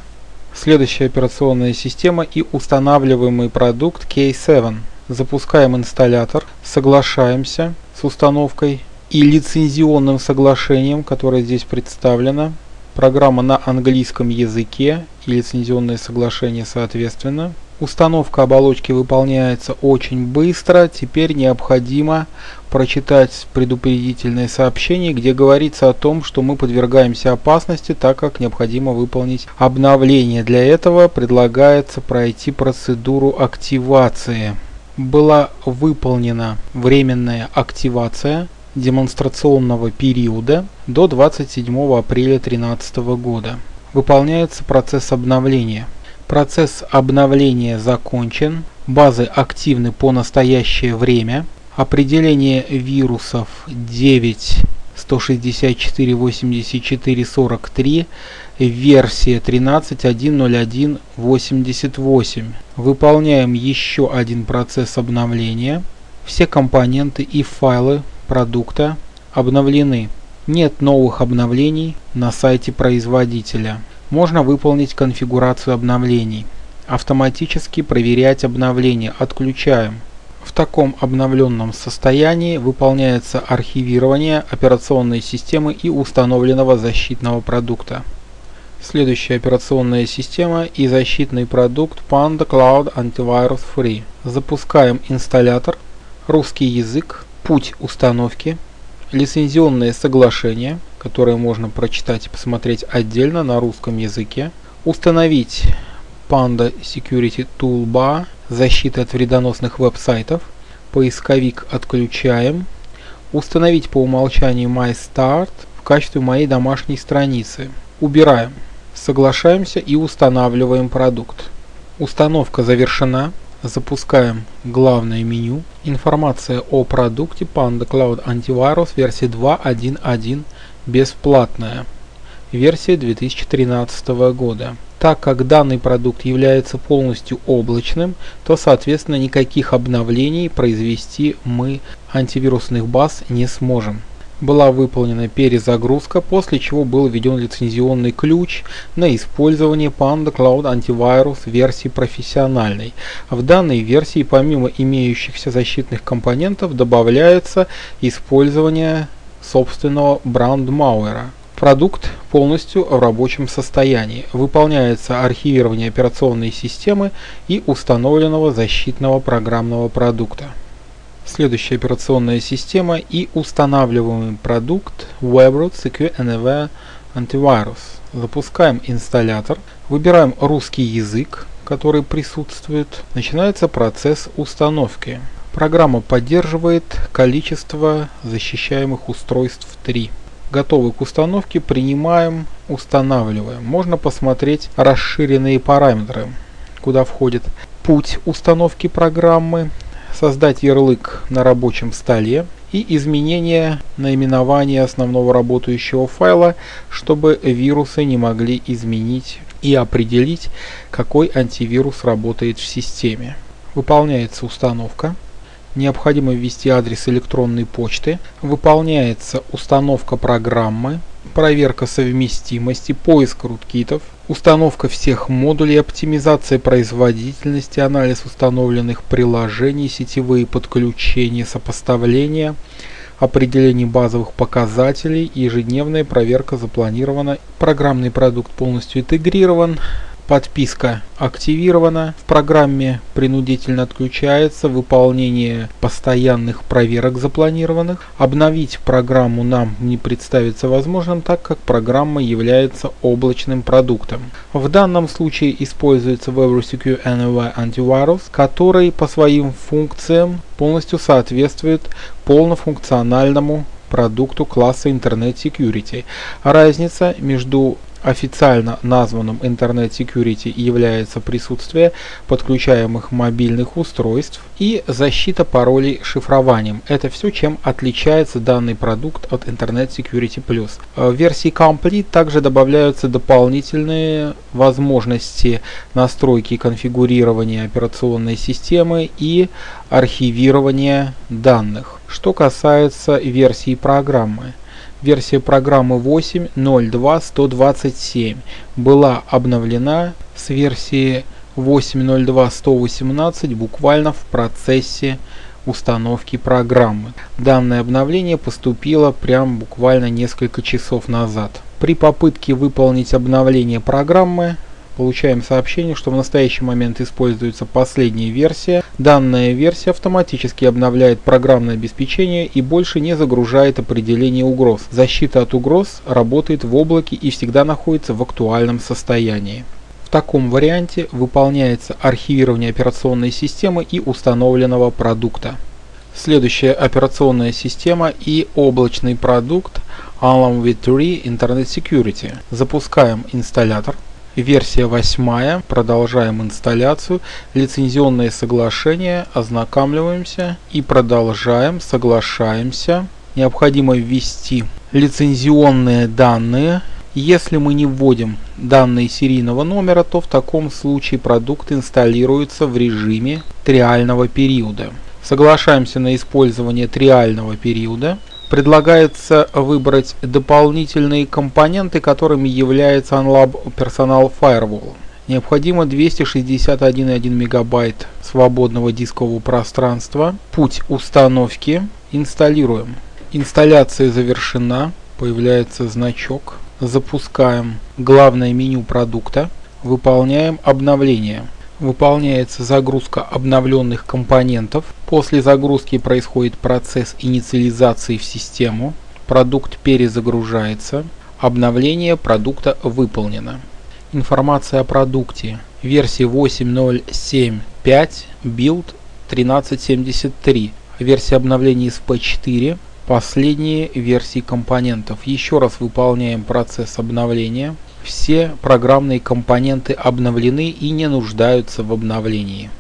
Следующая операционная система и устанавливаемый продукт K7. Запускаем инсталлятор, соглашаемся с установкой и лицензионным соглашением, которое здесь представлено. Программа на английском языке и лицензионное соглашение соответственно. Установка оболочки выполняется очень быстро. Теперь необходимо прочитать предупредительное сообщение, где говорится о том, что мы подвергаемся опасности, так как необходимо выполнить обновление. Для этого предлагается пройти процедуру активации. Была выполнена временная активация демонстрационного периода до 27 апреля 2013 года. Выполняется процесс обновления. Процесс обновления закончен. Базы активны по настоящее время. Определение вирусов 9.164.84.43, версия 13.1.01.88. Выполняем еще один процесс обновления. Все компоненты и файлы продукта обновлены. Нет новых обновлений на сайте производителя. Можно выполнить конфигурацию обновлений. Автоматически проверять обновления. Отключаем. В таком обновленном состоянии выполняется архивирование операционной системы и установленного защитного продукта. Следующая операционная система и защитный продукт Panda Cloud Antivirus Free. Запускаем инсталлятор, русский язык, путь установки, лицензионные соглашения, которые можно прочитать и посмотреть отдельно на русском языке, установить Panda Security Toolbar, защита от вредоносных веб-сайтов, поисковик отключаем, установить по умолчанию MyStart в качестве моей домашней страницы, убираем, соглашаемся и устанавливаем продукт. Установка завершена, запускаем главное меню, информация о продукте Panda Cloud Antivirus версия 2.1.1 бесплатная, версия 2013 года. Так как данный продукт является полностью облачным, то, соответственно, никаких обновлений произвести мы антивирусных баз не сможем. Была выполнена перезагрузка, после чего был введен лицензионный ключ на использование Panda Cloud Antivirus версии профессиональной. В данной версии помимо имеющихся защитных компонентов добавляется использование собственного брандмауэра. Продукт полностью в рабочем состоянии. Выполняется архивирование операционной системы и установленного защитного программного продукта. Следующая операционная система и устанавливаемый продукт Webroot SecureAnywhere Antivirus. Запускаем инсталлятор, выбираем русский язык, который присутствует. Начинается процесс установки. Программа поддерживает количество защищаемых устройств 3. Готовы к установке, принимаем, устанавливаем. Можно посмотреть расширенные параметры, куда входит путь установки программы, создать ярлык на рабочем столе и изменение наименования основного работающего файла, чтобы вирусы не могли изменить и определить, какой антивирус работает в системе. Выполняется установка. Необходимо ввести адрес электронной почты. Выполняется установка программы, проверка совместимости, поиск руткитов, установка всех модулей, оптимизация производительности, анализ установленных приложений, сетевые подключения, сопоставление, определение базовых показателей, ежедневная проверка запланирована. Программный продукт полностью интегрирован. Подписка активирована, в программе принудительно отключается выполнение постоянных проверок запланированных. Обновить программу нам не представится возможным, так как программа является облачным продуктом. В данном случае используется Avira Free Antivirus который по своим функциям полностью соответствует полнофункциональному продукту класса Internet Security. Разница между официально названным Internet Security является присутствие подключаемых мобильных устройств и защита паролей шифрованием. Это все, чем отличается данный продукт от Internet Security Plus. В версии Complete также добавляются дополнительные возможности настройки и конфигурирования операционной системы и архивирования данных. Что касается версии программы. Версия программы 8.02.127 была обновлена с версии 8.02.118 буквально в процессе установки программы. Данное обновление поступило прям буквально несколько часов назад. При попытке выполнить обновление программы получаем сообщение, что в настоящий момент используется последняя версия. Данная версия автоматически обновляет программное обеспечение и больше не загружает определение угроз. Защита от угроз работает в облаке и всегда находится в актуальном состоянии. В таком варианте выполняется архивирование операционной системы и установленного продукта. Следующая операционная система и облачный продукт Online Armor Internet Security. Запускаем инсталлятор. Версия 8. Продолжаем инсталляцию. Лицензионные соглашения. Ознакомливаемся и продолжаем. Соглашаемся. Необходимо ввести лицензионные данные. Если мы не вводим данные серийного номера, то в таком случае продукт инсталируется в режиме триального периода. Соглашаемся на использование триального периода. Предлагается выбрать дополнительные компоненты, которыми является OnLab Personal Firewall. Необходимо 261,1 мегабайт свободного дискового пространства. Путь установки. Инсталируем. Инсталляция завершена. Появляется значок. Запускаем главное меню продукта. Выполняем обновление. Выполняется загрузка обновленных компонентов. После загрузки происходит процесс инициализации в систему. Продукт перезагружается. Обновление продукта выполнено. Информация о продукте. Версия 8.0.7.5. Билд 1373. Версия обновления SP4. Последние версии компонентов. Еще раз выполняем процесс обновления. Все программные компоненты обновлены и не нуждаются в обновлении.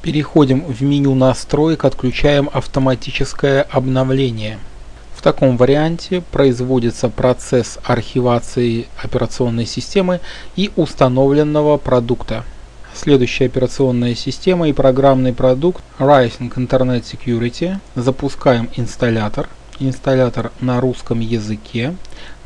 Переходим в меню настроек, отключаем автоматическое обновление. В таком варианте производится процесс архивации операционной системы и установленного продукта. Следующая операционная система и программный продукт Rising Internet Security. Запускаем инсталлятор. Инсталлятор на русском языке,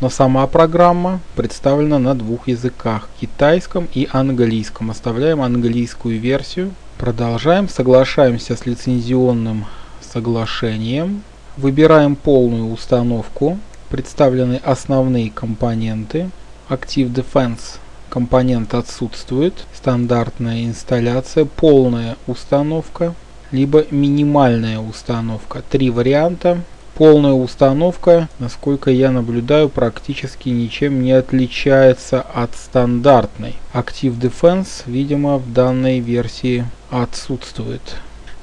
но сама программа представлена на двух языках, китайском и английском. Оставляем английскую версию. Продолжаем. Соглашаемся с лицензионным соглашением. Выбираем полную установку. Представлены основные компоненты. Active Defense компонент отсутствует. Стандартная инсталляция, полная установка, либо минимальная установка. Три варианта. Полная установка, насколько я наблюдаю, практически ничем не отличается от стандартной. Active Defense, видимо, в данной версии отсутствует.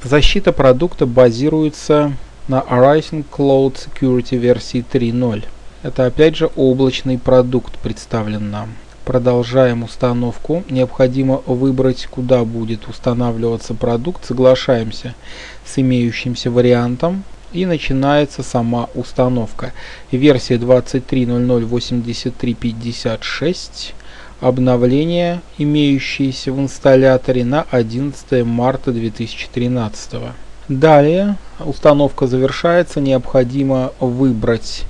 Защита продукта базируется на Rising Cloud Security версии 3.0. Это опять же облачный продукт представлен нам. Продолжаем установку. Необходимо выбрать, куда будет устанавливаться продукт. Соглашаемся с имеющимся вариантом. И начинается сама установка. Версия 23.00.83.56. Обновление, имеющееся в инсталляторе, на 11 марта 2013. Далее установка завершается. Необходимо выбрать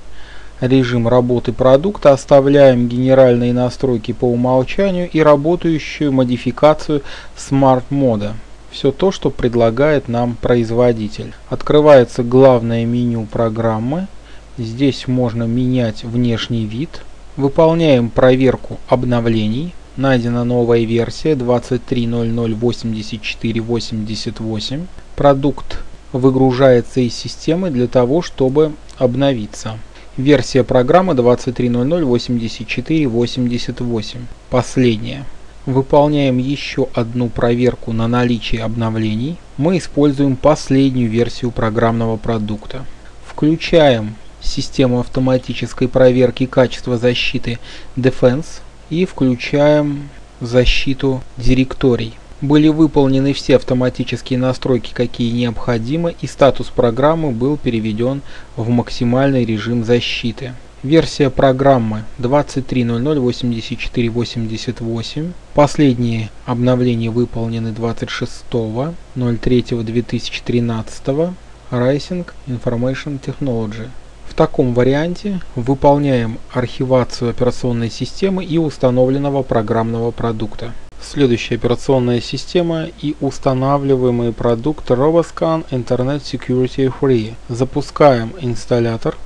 режим работы продукта. Оставляем генеральные настройки по умолчанию и работающую модификацию смарт-мода. Все то, что предлагает нам производитель. Открывается главное меню программы. Здесь можно менять внешний вид. Выполняем проверку обновлений. Найдена новая версия 23.00.84.88. Продукт выгружается из системы для того, чтобы обновиться. Версия программы 23.00.84.88. Последняя. Выполняем еще одну проверку на наличие обновлений. Мы используем последнюю версию программного продукта. Включаем систему автоматической проверки качества защиты Defense и включаем защиту директорий. Были выполнены все автоматические настройки, какие необходимы, и статус программы был переведен в максимальный режим защиты. Версия программы 23.00.84.88. Последние обновления выполнены 26.03.2013. Rising Information Technology. В таком варианте выполняем архивацию операционной системы и установленного программного продукта. Следующая операционная система и устанавливаемый продукт RoboScan Internet Security Free. Запускаем инсталлятор.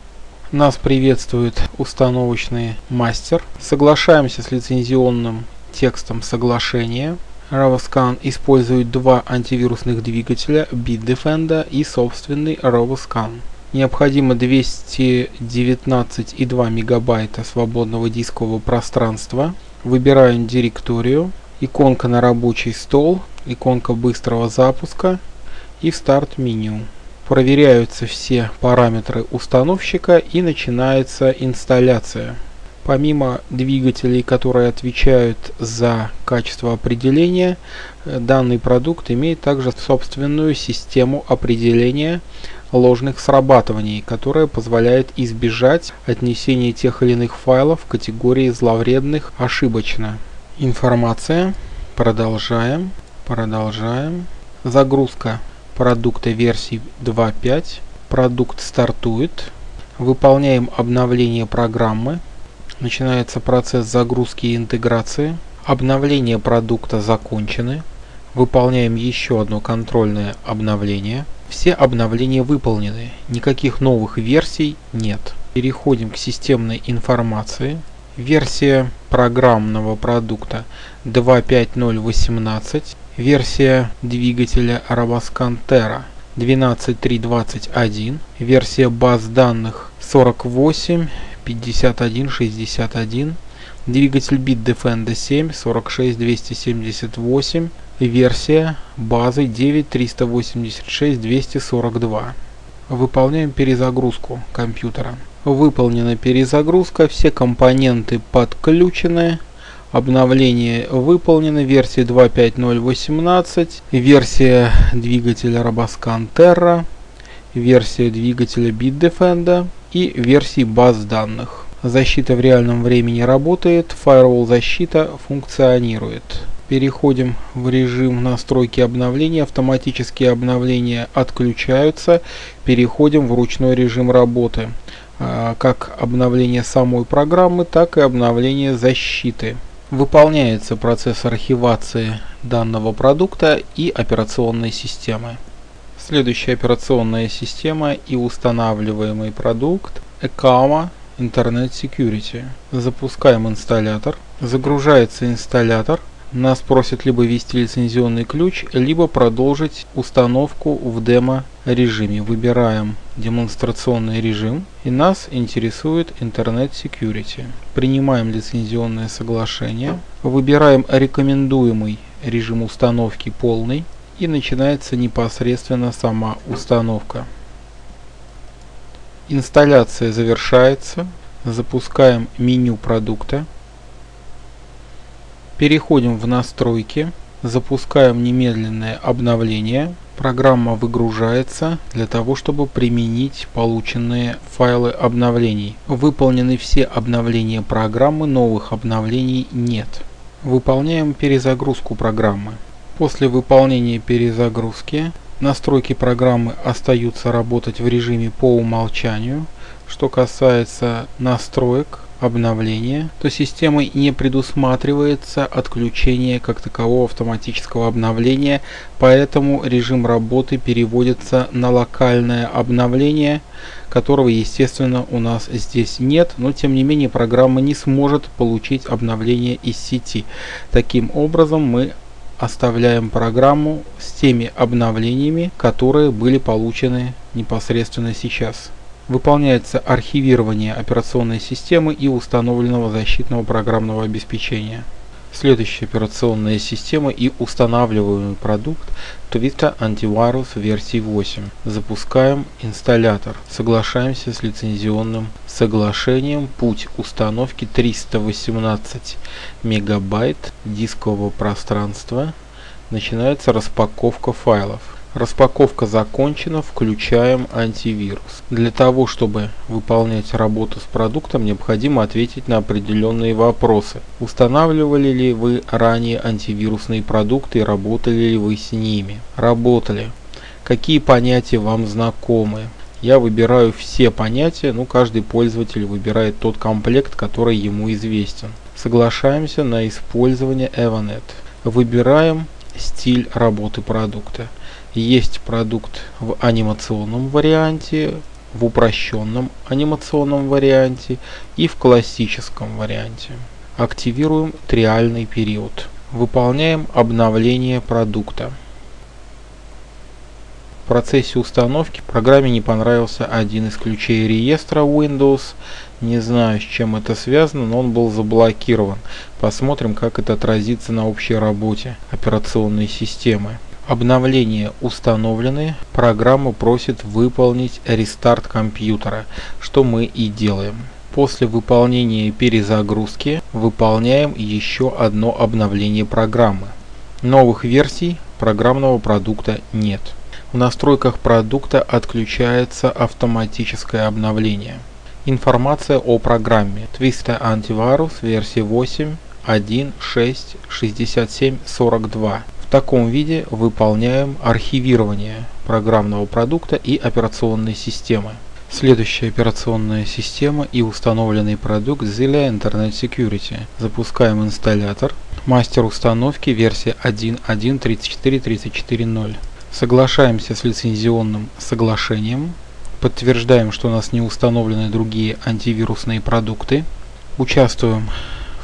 Нас приветствует установочный мастер. Соглашаемся с лицензионным текстом соглашения. RoboScan использует два антивирусных двигателя Bitdefender и собственный RoboScan. Необходимо 219,2 мегабайта свободного дискового пространства. Выбираем директорию. Иконка на рабочий стол. Иконка быстрого запуска. И в старт меню. Проверяются все параметры установщика и начинается инсталляция. Помимо двигателей, которые отвечают за качество определения, данный продукт имеет также собственную систему определения ложных срабатываний, которая позволяет избежать отнесения тех или иных файлов в категории зловредных ошибочно. Информация. Продолжаем. Загрузка продукта версии 2.5. Продукт стартует. Выполняем обновление программы. Начинается процесс загрузки и интеграции. Обновление продукта закончены. Выполняем еще одно контрольное обновление. Все обновления выполнены. Никаких новых версий нет. Переходим к системной информации. Версия программного продукта 2.5.0.18. Версия двигателя RoboScan Terra 12.3.21. Версия баз данных 48.51.61. Двигатель Bitdefender 7 46.278. Версия базы 9.386.242. Выполняем перезагрузку компьютера. Выполнена перезагрузка, все компоненты подключены, обновление выполнено, версия 2.5.0.18, версия двигателя RoboScan Terra, версия двигателя Bitdefender и версии баз данных. Защита в реальном времени работает, фаервол защита функционирует. Переходим в режим настройки обновления. Автоматические обновления отключаются. Переходим в ручной режим работы. Как обновление самой программы, так и обновление защиты. Выполняется процесс архивации данного продукта и операционной системы. Следующая операционная система и устанавливаемый продукт ECAMA Internet Security. Запускаем инсталлятор. Загружается инсталлятор. Нас просят либо ввести лицензионный ключ, либо продолжить установку в демо-режиме. Выбираем демонстрационный режим, и нас интересует Internet Security. Принимаем лицензионное соглашение, выбираем рекомендуемый режим установки полный, и начинается непосредственно сама установка. Инсталляция завершается. Запускаем меню продукта. Переходим в настройки, запускаем немедленное обновление. Программа выгружается для того, чтобы применить полученные файлы обновлений. Выполнены все обновления программы, новых обновлений нет. Выполняем перезагрузку программы. После выполнения перезагрузки настройки программы остаются работать в режиме по умолчанию. Что касается настроек, обновления, то системой не предусматривается отключение как такового автоматического обновления, поэтому режим работы переводится на локальное обновление, которого, естественно, у нас здесь нет, но тем не менее программа не сможет получить обновление из сети. Таким образом, мы оставляем программу с теми обновлениями, которые были получены непосредственно сейчас. Выполняется архивирование операционной системы и установленного защитного программного обеспечения. Следующая операционная система и устанавливаемый продукт Twin Antivirus версии 8. Запускаем инсталлятор. Соглашаемся с лицензионным соглашением. Путь установки 318 мегабайт дискового пространства. Начинается распаковка файлов. Распаковка закончена, включаем антивирус. Для того, чтобы выполнять работу с продуктом, необходимо ответить на определенные вопросы. Устанавливали ли вы ранее антивирусные продукты и работали ли вы с ними? Работали. Какие понятия вам знакомы? Я выбираю все понятия, но каждый пользователь выбирает тот комплект, который ему известен. Соглашаемся на использование Evanet. Выбираем стиль работы продукта. Есть продукт в анимационном варианте, в упрощенном анимационном варианте и в классическом варианте. Активируем триальный период. Выполняем обновление продукта. В процессе установки программе не понравился один из ключей реестра Windows. Не знаю, с чем это связано, но он был заблокирован. Посмотрим, как это отразится на общей работе операционной системы. Обновления установлены, программа просит выполнить рестарт компьютера, что мы и делаем. После выполнения перезагрузки выполняем еще одно обновление программы. Новых версий программного продукта нет. В настройках продукта отключается автоматическое обновление. Информация о программе. Twin Antivirus версии 8.1.6.6742. В таком виде выполняем архивирование программного продукта и операционной системы. Следующая операционная система и установленный продукт Avira Internet Security. Запускаем инсталлятор. Мастер установки версия 1.1.34.34.0. Соглашаемся с лицензионным соглашением. Подтверждаем, что у нас не установлены другие антивирусные продукты. Участвуем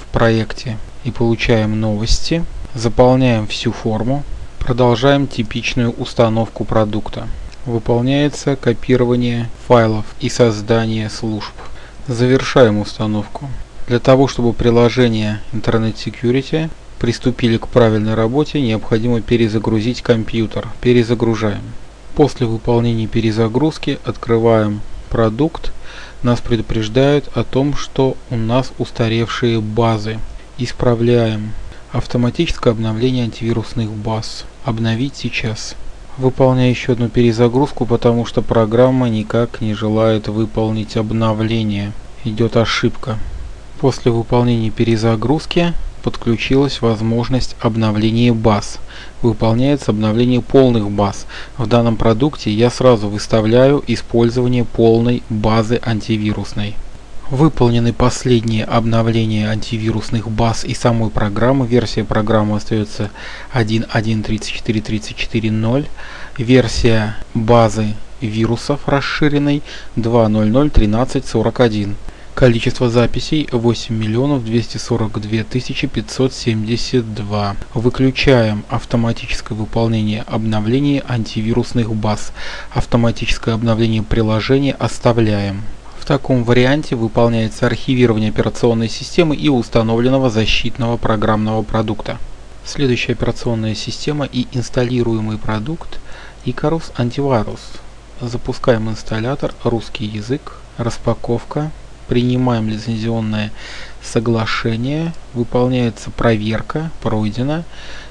в проекте и получаем новости. Заполняем всю форму. Продолжаем типичную установку продукта. Выполняется копирование файлов и создание служб. Завершаем установку. Для того, чтобы приложение Internet Security приступили к правильной работе, необходимо перезагрузить компьютер. Перезагружаем. После выполнения перезагрузки открываем продукт. Нас предупреждают о том, что у нас устаревшие базы. Исправляем. Автоматическое обновление антивирусных баз. Обновить сейчас. Выполняю еще одну перезагрузку, потому что программа никак не желает выполнить обновление. Идет ошибка. После выполнения перезагрузки подключилась возможность обновления баз. Выполняется обновление полных баз. В данном продукте я сразу выставляю использование полной базы антивирусной. Выполнены последние обновления антивирусных баз и самой программы. Версия программы остается 1.1.34.34.0. Версия базы вирусов расширенной 2.0.0.13.41. Количество записей 8 242 572. Выключаем автоматическое выполнение обновлений антивирусных баз. Автоматическое обновление приложения оставляем. В таком варианте выполняется архивирование операционной системы и установленного защитного программного продукта. Следующая операционная система и инсталлируемый продукт Icarus Antivirus. Запускаем инсталлятор, русский язык, распаковка. Принимаем лицензионное соглашение. Выполняется проверка, пройдена.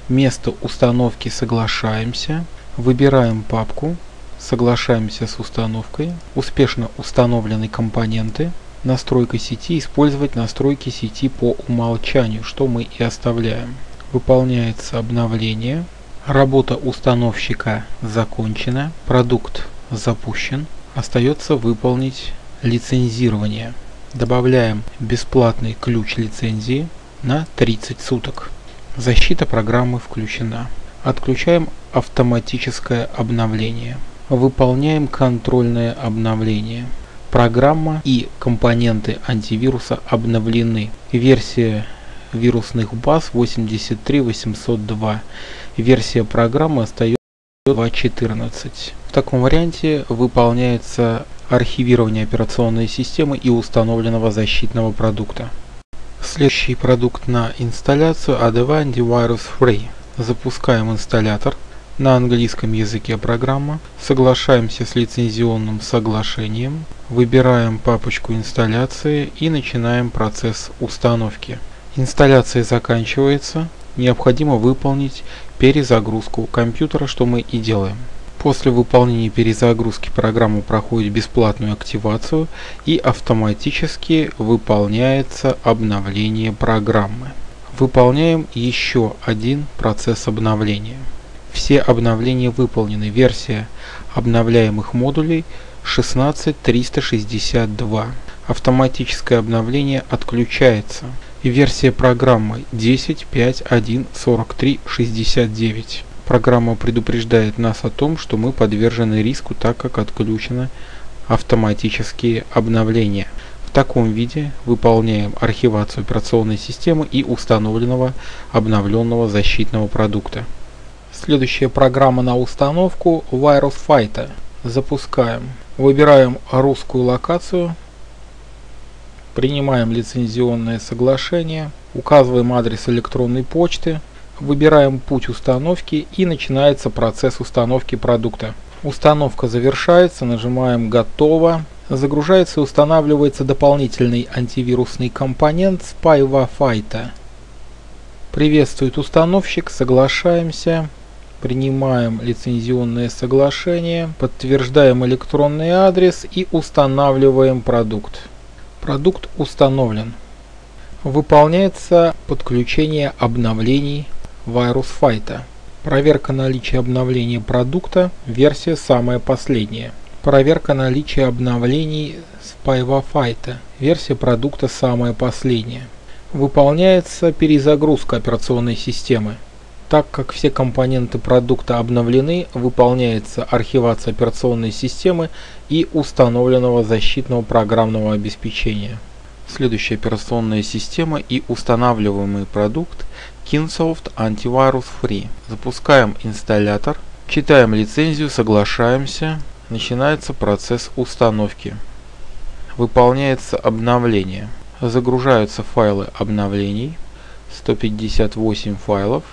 Место установки соглашаемся. Выбираем папку. Соглашаемся с установкой. Успешно установлены компоненты. Настройка сети. Использовать настройки сети по умолчанию, что мы и оставляем. Выполняется обновление. Работа установщика закончена. Продукт запущен. Остается выполнить лицензирование. Добавляем бесплатный ключ лицензии на 30 суток. Защита программы включена. Отключаем автоматическое обновление. Выполняем контрольное обновление. Программа и компоненты антивируса обновлены. Версия вирусных баз 83802. Версия программы остается 2.14. В таком варианте выполняется архивирование операционной системы и установленного защитного продукта. Следующий продукт на инсталляцию Avira Antivirus Free. Запускаем инсталлятор. На английском языке программа. Соглашаемся с лицензионным соглашением. Выбираем папочку инсталляции и начинаем процесс установки. Инсталляция заканчивается. Необходимо выполнить перезагрузку компьютера, что мы и делаем. После выполнения перезагрузки программа проходит бесплатную активацию и автоматически выполняется обновление программы. Выполняем еще один процесс обновления. Все обновления выполнены. Версия обновляемых модулей 16362. Автоматическое обновление отключается. Версия программы 10.5.1.43.69. Программа предупреждает нас о том, что мы подвержены риску, так как отключены автоматические обновления. В таком виде выполняем архивацию операционной системы и установленного обновленного защитного продукта. Следующая программа на установку VirusFighter. Запускаем. Выбираем русскую локацию. Принимаем лицензионное соглашение. Указываем адрес электронной почты. Выбираем путь установки и начинается процесс установки продукта. Установка завершается. Нажимаем «Готово». загружается и устанавливается дополнительный антивирусный компонент SpyWaFighter. Приветствует установщик, соглашаемся, принимаем лицензионное соглашение, подтверждаем электронный адрес и устанавливаем продукт. Продукт установлен. Выполняется подключение обновлений VirusFighter. Проверка наличия обновления продукта, версия самая последняя. Проверка наличия обновлений SpyWaFighter, версия продукта самая последняя. Выполняется перезагрузка операционной системы. Так как все компоненты продукта обновлены, выполняется архивация операционной системы и установленного защитного программного обеспечения. Следующая операционная система и устанавливаемый продукт Kinsoft Antivirus Free. Запускаем инсталлятор, читаем лицензию, соглашаемся. Начинается процесс установки. Выполняется обновление. Загружаются файлы обновлений. 158 файлов.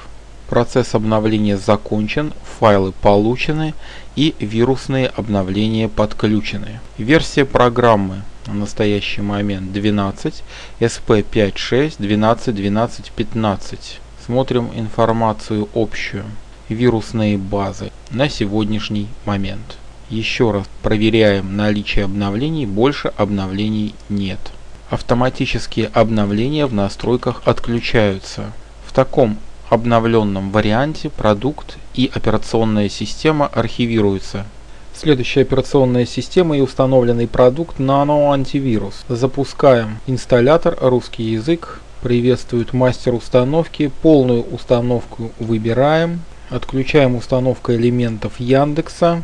Процесс обновления закончен, файлы получены и вирусные обновления подключены. Версия программы на настоящий момент 12, SP56, 12, 12, 15. Смотрим информацию общую, вирусные базы на сегодняшний момент. Еще раз проверяем наличие обновлений, больше обновлений нет. Автоматические обновления в настройках отключаются. В таком обновленном варианте продукт и операционная система архивируются. Следующая операционная система и установленный продукт Nano Антивирус. Запускаем инсталлятор, русский язык, приветствует мастер установки, полную установку выбираем, отключаем установку элементов Яндекса,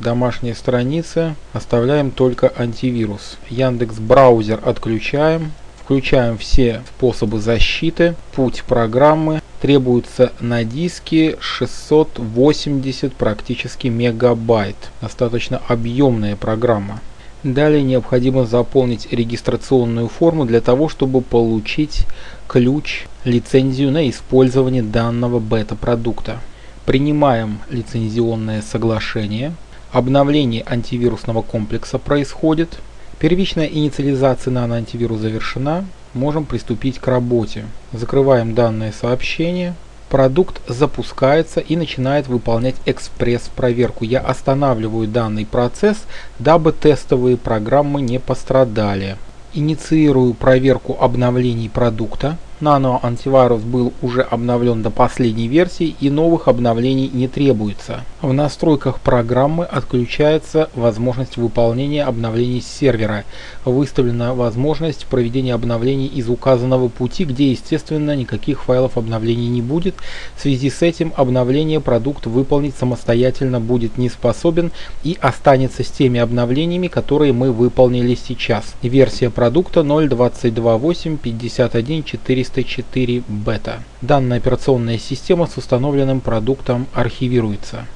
домашняя страница, оставляем только антивирус. Яндекс браузер отключаем, включаем все способы защиты, путь программы. Требуется на диске 680 практически мегабайт. Достаточно объемная программа. Далее необходимо заполнить регистрационную форму для того, чтобы получить ключ, лицензию на использование данного бета-продукта. Принимаем лицензионное соглашение. Обновление антивирусного комплекса происходит. Первичная инициализация наноантивирус завершена. Можем приступить к работе. Закрываем данное сообщение. Продукт запускается и начинает выполнять экспресс-проверку. Я останавливаю данный процесс, дабы тестовые программы не пострадали. Инициирую проверку обновлений продукта. Nano-антивирус был уже обновлен до последней версии и новых обновлений не требуется. В настройках программы отключается возможность выполнения обновлений с сервера. Выставлена возможность проведения обновлений из указанного пути, где, естественно, никаких файлов обновлений не будет. В связи с этим обновление продукт выполнить самостоятельно будет не способен и останется с теми обновлениями, которые мы выполнили сейчас. Версия продукта 0.22.8.51.400. 404 бета. Данная операционная система с установленным продуктом архивируется.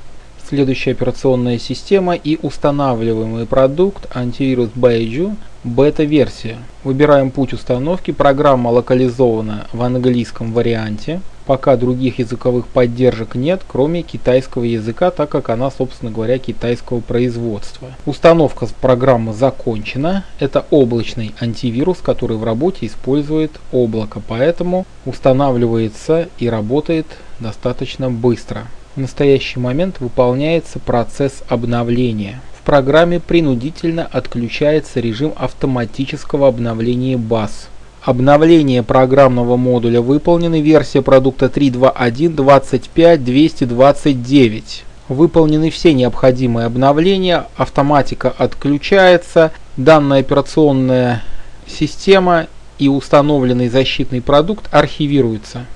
Следующая операционная система и устанавливаемый продукт антивирус Beiju, бета-версия. Выбираем путь установки. Программа локализована в английском варианте. Пока других языковых поддержек нет, кроме китайского языка, так как она, собственно говоря, китайского производства. Установка программы закончена. Это облачный антивирус, который в работе использует облако, поэтому устанавливается и работает достаточно быстро. В настоящий момент выполняется процесс обновления. В программе принудительно отключается режим автоматического обновления баз. Обновление программного модуля выполнено. Версия продукта 3.2.1.25.229. Выполнены все необходимые обновления. Автоматика отключается. Данная операционная система и установленный защитный продукт архивируются.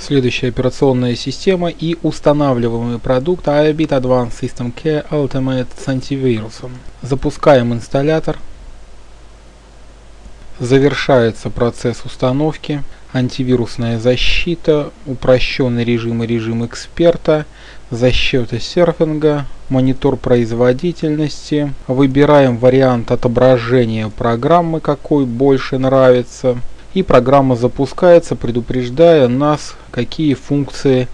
Следующая операционная система и устанавливаемый продукт IOBIT Advanced System Care Ultimate с антивирусом. Запускаем инсталлятор. Завершается процесс установки, антивирусная защита, упрощенный режим и режим эксперта, защита серфинга, монитор производительности. Выбираем вариант отображения программы, какой больше нравится. И программа запускается, предупреждая нас, какие функции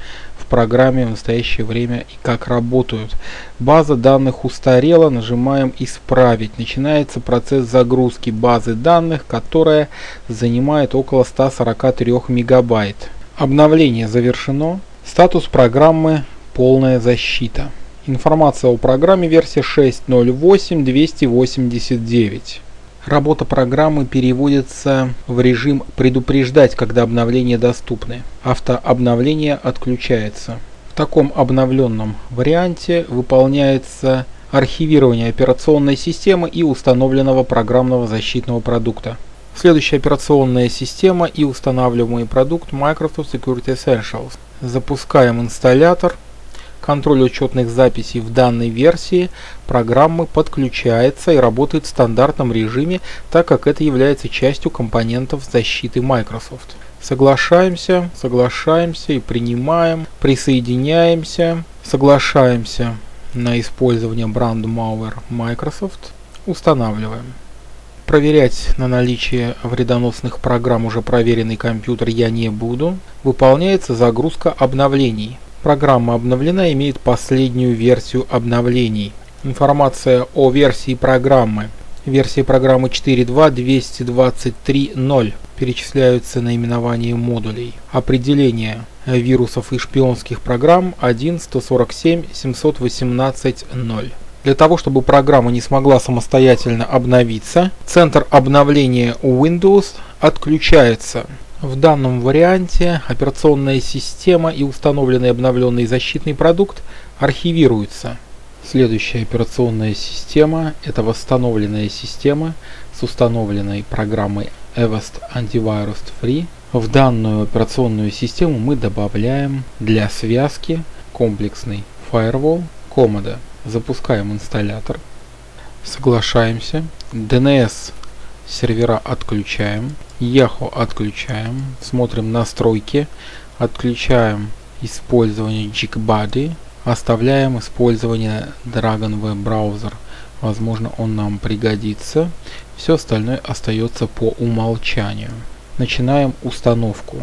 в программе в настоящее время и как работают. База данных устарела, нажимаем «Исправить». Начинается процесс загрузки базы данных, которая занимает около 143 мегабайт. Обновление завершено. Статус программы «Полная защита». Информация о программе версия 6.08.289. Работа программы переводится в режим «Предупреждать, когда обновления доступны». Автообновление отключается. В таком обновленном варианте выполняется архивирование операционной системы и установленного программного защитного продукта. Следующая операционная система и устанавливаемый продукт Microsoft Security Essentials. Запускаем инсталлятор. Контроль учетных записей в данной версии программы подключается и работает в стандартном режиме, так как это является частью компонентов защиты Microsoft. Соглашаемся и принимаем, присоединяемся, соглашаемся на использование брандмауэр Microsoft, устанавливаем. Проверять на наличие вредоносных программ уже проверенный компьютер я не буду. Выполняется загрузка обновлений. Программа обновлена, имеет последнюю версию обновлений. Информация о версии программы. Версия программы 4.2.223.0. Перечисляются наименования модулей. Определение вирусов и шпионских программ 1.147.718.0. Для того, чтобы программа не смогла самостоятельно обновиться, центр обновления у Windows отключается. В данном варианте операционная система и установленный обновленный защитный продукт архивируются. Следующая операционная система – это восстановленная система с установленной программой Avast Antivirus Free. В данную операционную систему мы добавляем для связки комплексный Firewall Comodo. Запускаем инсталлятор. Соглашаемся. DNS сервера отключаем. Yahoo отключаем. Смотрим настройки. Отключаем использование Jigbody. Оставляем использование Dragon Web Browser. Возможно, он нам пригодится. Все остальное остается по умолчанию. Начинаем установку.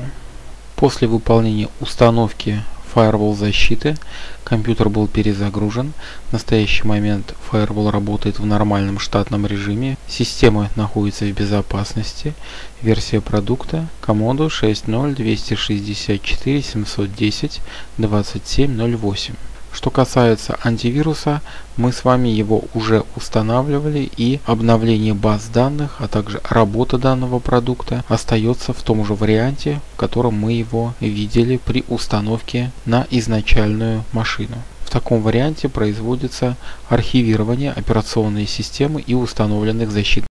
После выполнения установки Firewall защиты. Компьютер был перезагружен. В настоящий момент Firewall работает в нормальном штатном режиме. Система находится в безопасности. Версия продукта Comodo 6.0.264.710.2708. Что касается антивируса, мы с вами его уже устанавливали, и обновление баз данных, а также работа данного продукта остается в том же варианте, в котором мы его видели при установке на изначальную машину. В таком варианте производится архивирование операционной системы и установленных защитных